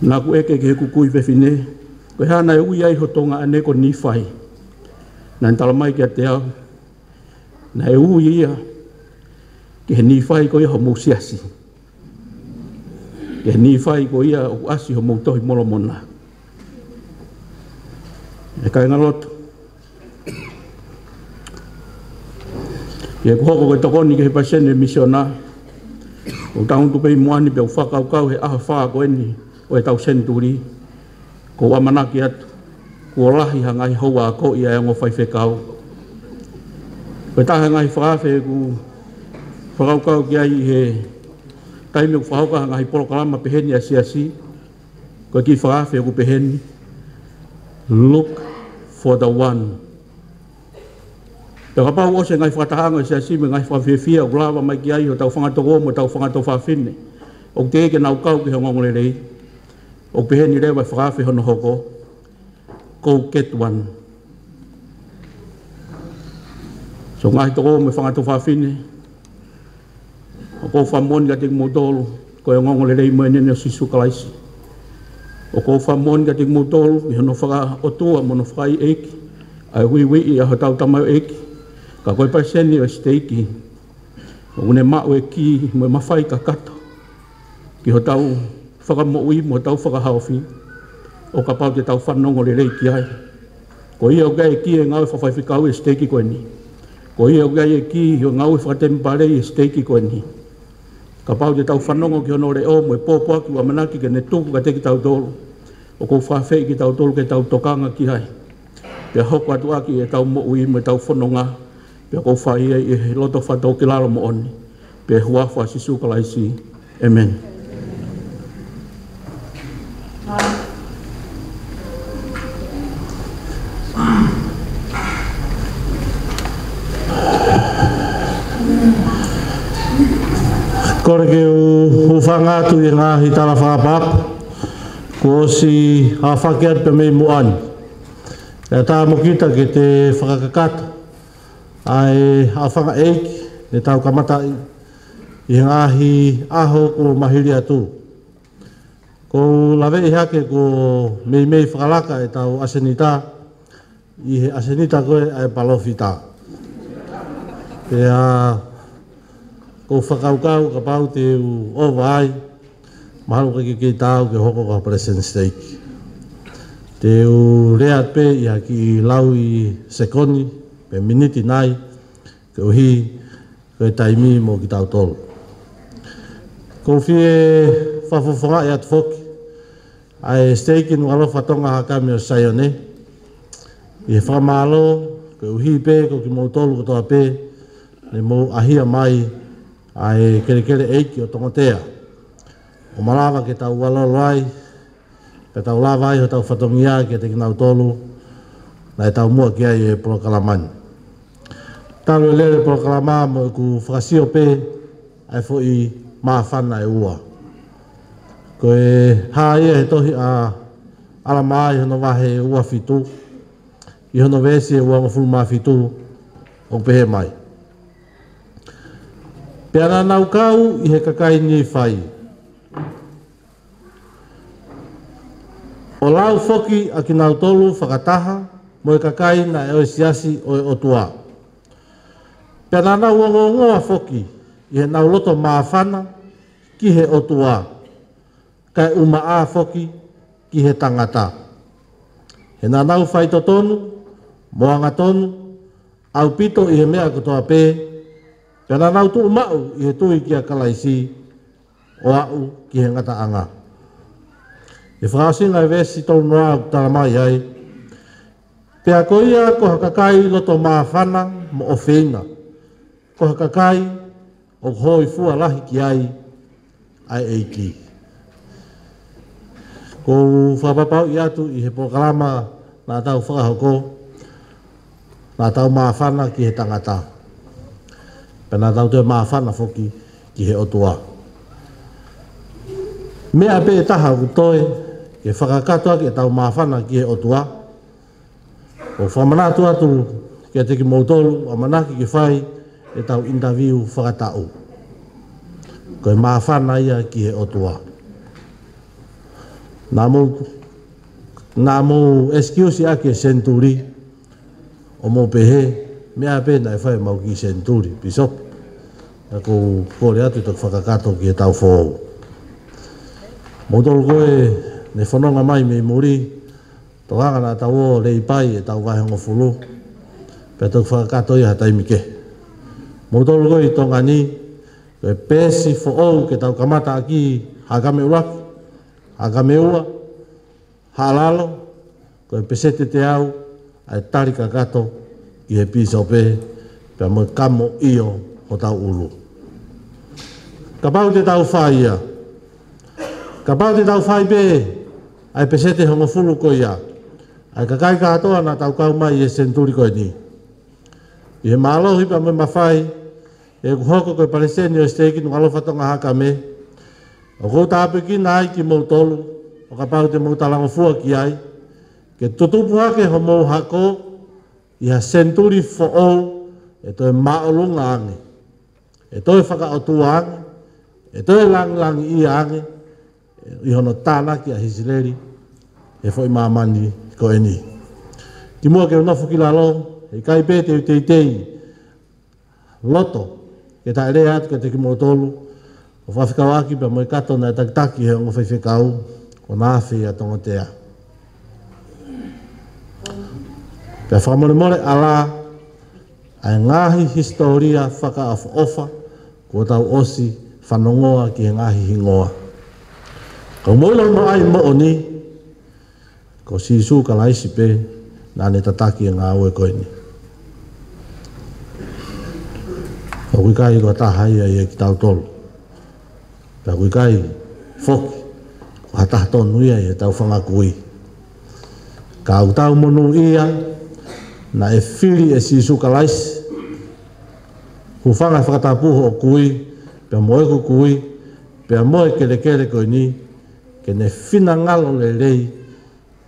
Nā ku eke ke kukui wewhine, koe hana e ui ai hotonga ane ko ni whai. Nā ntalamai kia te au, nā e ui ia, ke he ni whai ko ia ho mou siasi. Ke he ni whai ko ia o asi ho mou tohi molomona. E kāinga loto. Ke kuhoko koe tokoni ke he pasene misiona, o taun tupei moani pe whakaukau he aha wha ko eni o e tau Senituli, ko wamanaki atu, ko lahi hangai hoa ko ia e ngō whaiwhekau. Koe taha ngai whaafe ku whakaukau ki ai he taimi ufahoka nga hipolokalama pehen ya siasi kwa kifarafe ku pehen look for the one. Taka pa wose nga fatahanga siasi nga fafefia grava makiai ho tau fanga togo mo tau fanga to fafine ok te ke naukau ke ngongole rei ok pehen ni rewa farafe hono hoko go get one. So nga togo mo fanga to fafine ko famon gating modol ko ngong lelei menen sisu kalaisi ko famon gating modol no fara otua monofai ek ai wi wi ya hotau tama ek ka ko persen ni steki une ma weki mo mafai kakato ki hotau fara mo wi mo tau fara haofi o kapau te tau fan ngong lelei ki ai ko ia ga ki ngau fa fa ka steki ko ni ko ia ga ki ngau fa tempare steki ko ni. Kapau te tau whanongo ki honore o moe pōpua ki wamanaki ke ne tuku ka te ki tau tolu. O kou whawhei ki tau tolu ke tau tokanga ki hai. Pea hoko atu aki e tau moui moe tau whanonga. Pea kou whaia i he loto whatau ki lalo mo oni. Pea huawha sisu kalaisi. Amen. Korke u fanga tu yang ah hitala fapak ko si afaket pememuan eta mukita kete fakakat ai afanga ek eta kamata yang ah aho ko mahilia tu ko lave hake ko meimei falaka eta asenita i asenita ko ai palofita ya ko whakaukau ka pau te u owai mahalo ka kei tāu ke hoko ka present stake te u rea pe ia ki lau i sekoni pe miniti nai ke uhi ke taimi mo ki tau tolu ko fie whafofonga e atfoki ai stake inu alo whatonga Ha'akame o Sayone i he whamalo ke uhi pe ko ki mo tolu katoa pe ne mo ahia mai ai kere kere eiki o tongotea o malawa ke tau walolai pe tau lawai o tau whatongia ke te kinau tolu na e tau mua kia i e prokalaman talu lere prokalama mo ku whakasio pe ai fo i maafana e ua ko e haia he tohi a alamai i hono wahe ua fitu i hono vesi e ua ngofuru maa fitu o pehe mai. Pea nau kau i he kakai ni whai. O lau foki a ki nau tolu whakataha mo e kakai na e o siasi o e otua. Pea nau ngongoa foki i he nau loto maafana ki he otua. Kai umaa foki ki he tangata. He nau nau whai totonu, moanga tonu, au pito i he mea kotoa pē. Pena nau tu mau i he tui kia kalaisi o au ki he ngata anga. I whakasinga i vesi tau noa taramai ai. Pea ko ia ko hakakai loto maafana mo ofeina. Ko hakakai o hoi fua lahi ki ai ai eiki. Ko whapapau i atu i he proklama nā tau whakahoko nā tau maafana ki he tangata. Pena tau te maafana foki ki he otua. Mea pe taha kutoe ke whakakatoa ke tau maafana ki he otua. O whamanatu atu ke te ki mautolu amanaki ki whai e tau interview whakatau. Koe maafana ia ki he otua. Nā mou, nā mou excuse ake Senituli o mou pehe. Mea pe nai whae mau ki Senituli, Bishop. Nā kou kore atu tuk whakakato ki e tau whōau. Mōtoro koe, ne whanonga mai me muri, tokanga nā tau o rei pai e tau wahengo fulu, pe tuk whakakato i hataimike. Mōtoro koe i tonga ni, koe pēsi whōau ke tau kamata aki Ha'akame uraki, Ha'akame ua, halalo, koe pesete te au, ai tarika kato, i he pisope, pia mo kamo iyo o tau ulu. Kapau te tau whaia. Kapau te tau whai pē, ai pesete hongofulu ko ia. Ai kakai katoa na tau kau mai e Senituli koe ni. I he mālo hipa me mawhai, e kuhoko koe Palestini o steki nung alofatonga Ha'akame. O koutāpe ki nai ki mautolu, o kapau te mautalangofua ki ai. Ke tutupu hake homo hako, i ha Senituli fo'ou, e toe maolunga ange. E toe whakaotua ange. E toe lang-langi i ange, i hono tāna ki a hisileri, e fo i mamani ko eni. Ki mua ke unofu ki lalo, e kai pēte u tei tei, loto, ke tae rea atu ke te ki motolu, o whawhikau aki pa moe katona e takitaki he ongo whaiwhikau, o nāwhi a tongotea. Pea whakamoremore ala, a ngāhi historia whakaafofa, ko tau osi, whanongoa ki he ngāhi hingoa. Kau moila no ai mo oni, ko sisu Kalaisi pē, nāne tataki e ngā oe koe ni. Ko kuikai ko taha ia ia ki tau tolu. Pea kuikai foki, ko hataha tonu ia ia tau whangakui. Ka au tau monu ia, na e whiri e sisu Kalaisi, ku whanga whakatapuho o kui, pea moe kukui, pea moe kere kere koe ni, ke ne whina ngalo le rei,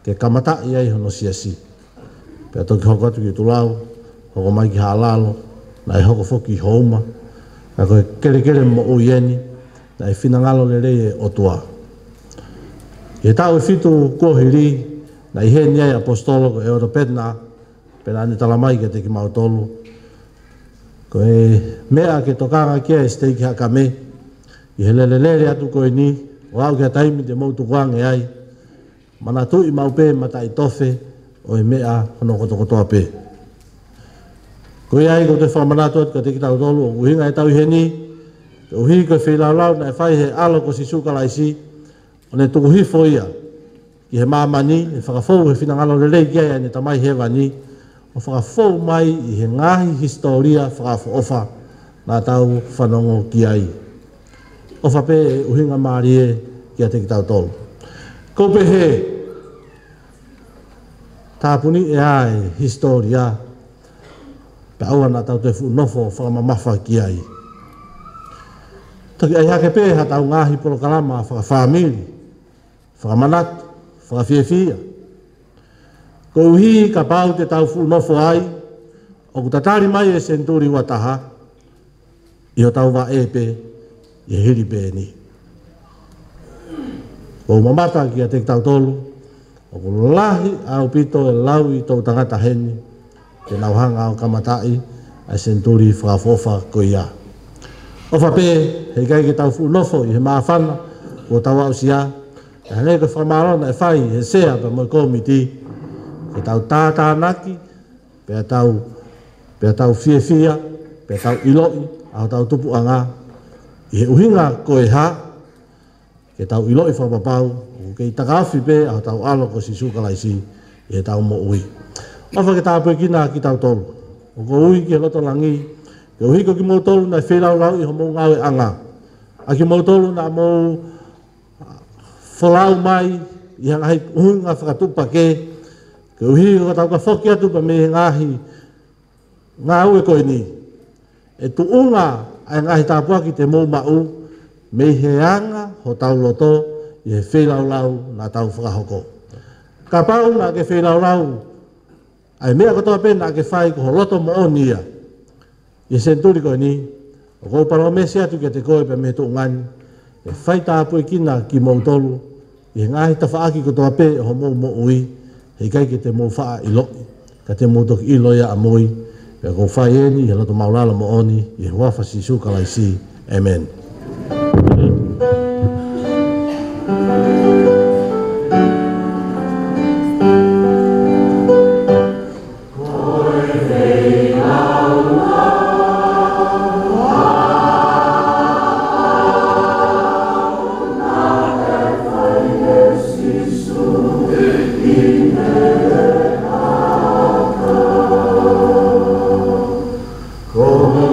ke kamata i ai hono siasi. Pea toki hoko atu ki tulau, hoko mai ki halalo, na e hoko foki houma, na koe kere kere mo uieni, na e whina ngalo le rei e otua. E tau e fitu kohiri, na i heni ai apostolo e oropetna, pena ane talamai ke te ki mautolu, ko e mea ke tokanga kia e steiki Ha'akame, i he lelelere atu koe ni, o au kia taimi te mautukuange ai, manatu i maupe matai tofe, o e mea hono kotokotoa pe. Ko e ai ko te whamanatu atu ka te ki tau tolu, o uhinga e tau i he ni, o uhi koe whilaulau na e whai he alo ko sisu Kalaisi, o ne tukuhifo ia, ki he mamani, e whakafou he whinangalo lelei kia ia ne tamai hewa ni, o whakafou mai i he ngāhi historia whakafoofa nā tau whanongo ki ai. O whape e uhinga maari e kia te ki tau tolu. Ko pehe, tāpuni e ae historia pe aua nā tau te whunofo whakamamafa ki ai. Toki ai hake pe ha tau ngāhi polokalama whakawhamiri, whakamanatu, whakawhiawhia. Ko uhi ka pau te tau whunofo ai, o kutatari mai e Senituli wataha, i o tau wa epe, i hiri pe ni. Ko mamata ki a te tau tolu, o kulahi au pito e lau i tau tangata heni, te nauhanga au kamatai, a Senituli whakafofa ko ia. O whape, hei kai ke tau whunofo i he maafana, o tau au sia, e hanei ke whamarona e whai he sea pa moi komiti, ke tau tātānaki, pea tau, pea tau whiawhia, pea tau iloi, au tau tupu anga. I he uhinga koe ha, ke tau iloi whapapau, kei takaawhi pe, au tau alo ko sisu Kalaisi, i he tau mo ui. Ofa ke tāpoi kina ki tau tolu, o ko ui ki he loto langi, ke uhi ko ki mou tolu na whilaulau i ho mou ngawe anga. A ki mou tolu na mou whalau mai, i hangai uhinga whakatupa ke, ke uhi ko tau ka whoki atu pa me ngāhi ngā ue koe ni. E tu unga ai ngāhi tāpua ki te mou mau, me he anga ho tau loto i he whilaulau nā tau whakahoko. Ka pau nā ke whilaulau, ai mea kotoa pēnā ke whai ko ho loto mo onia. I he Senituli koe ni, o kouparo mesi atu ki te koe pa me he tu ngani, e whai tāpua kina ki mou tolu, i he ngāhi tawhaaki kotoa pē ho mou mo ui. Hei kai ki te mou whaa i loki, ka te mou toki iloia a moi, pia kou whai eni, he lato maulala mo oni, i he wafa sisu Kalaisi. Amen. Oh,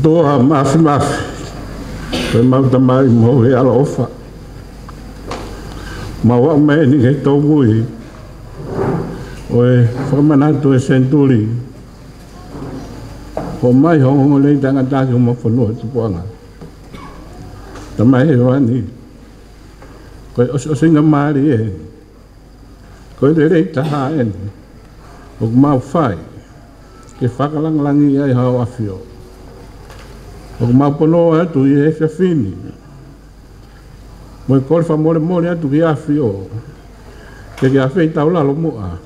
doa maafi maafi pe mauta mai mo he ala ofa ma wa me ni he to mui oe famanato e Senituli o mai hongo le tanga tanga mo fono tu poanga tamai wa ni ko o singa mari e ko le taha en o mau fai ke fakalang langi ai hau afio o mau pono atu e fefini mo ko fa mo mo atu ki afio ke ki afei tau la lo mo a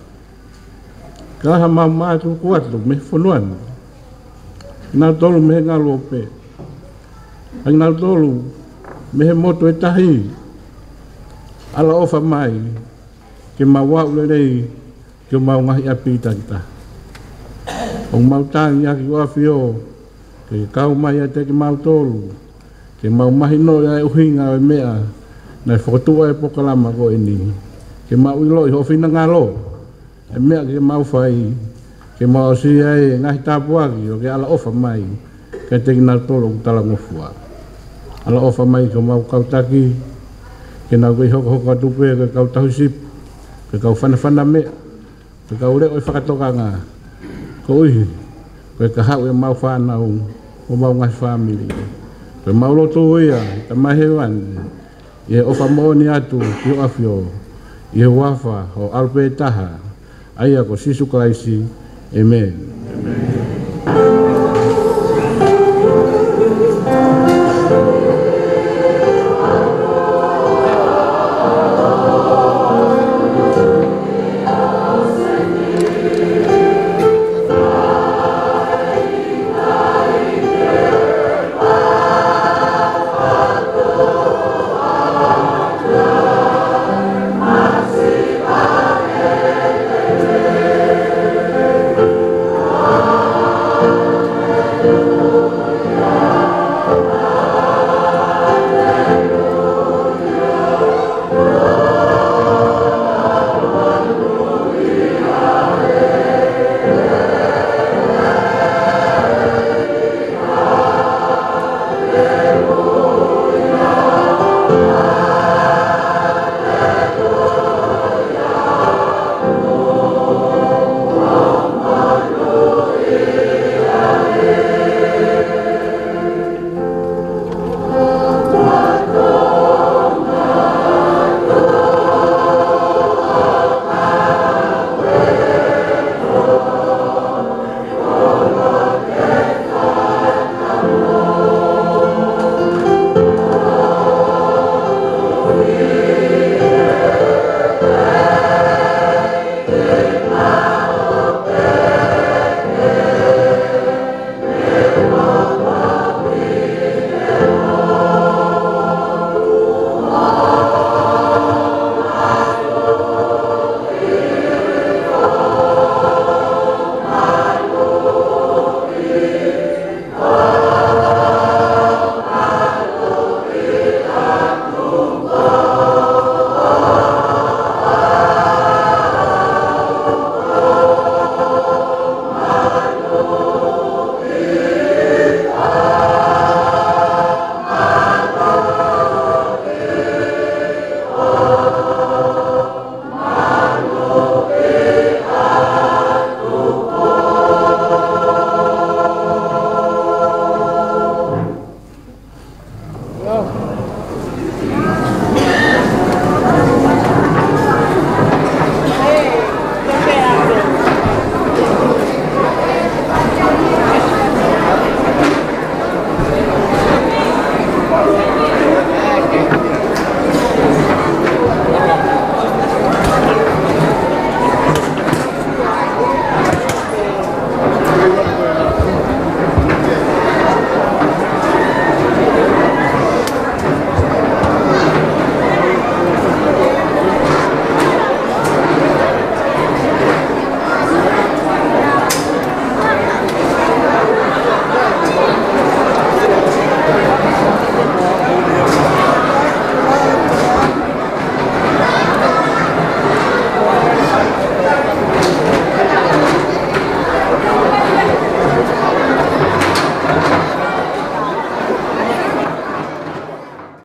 ka ha mama tu kuat lo me fonoan na tolu me ngalope ai na tolu me moto etahi ala ofa mai ke mawa ulei ke mau ngahi api tanta o mau tanya ki afio ke kau mai ate ke mau tolu ke mau mai no ai uhinga mea na foto ai pokalama ko ini ke mau lo hofina ngalo mea ke mau fai ke mau si ai ngai tapua ki ke ala ofa mai ke tegna tolong talang ofua ala ofa mai ke mau kau taki ke na ke hok hok tupe ke kau tahu sip ke kau fana fana me ke kau le oi fakatokanga ko oi ke ka ha we mau fana o mau ngai family ke mau lo tu ia tama hewan ye ofa mo ni atu yo afio ye wafa ho alpetaha. Ayah ko sisu Kalaisi, amen.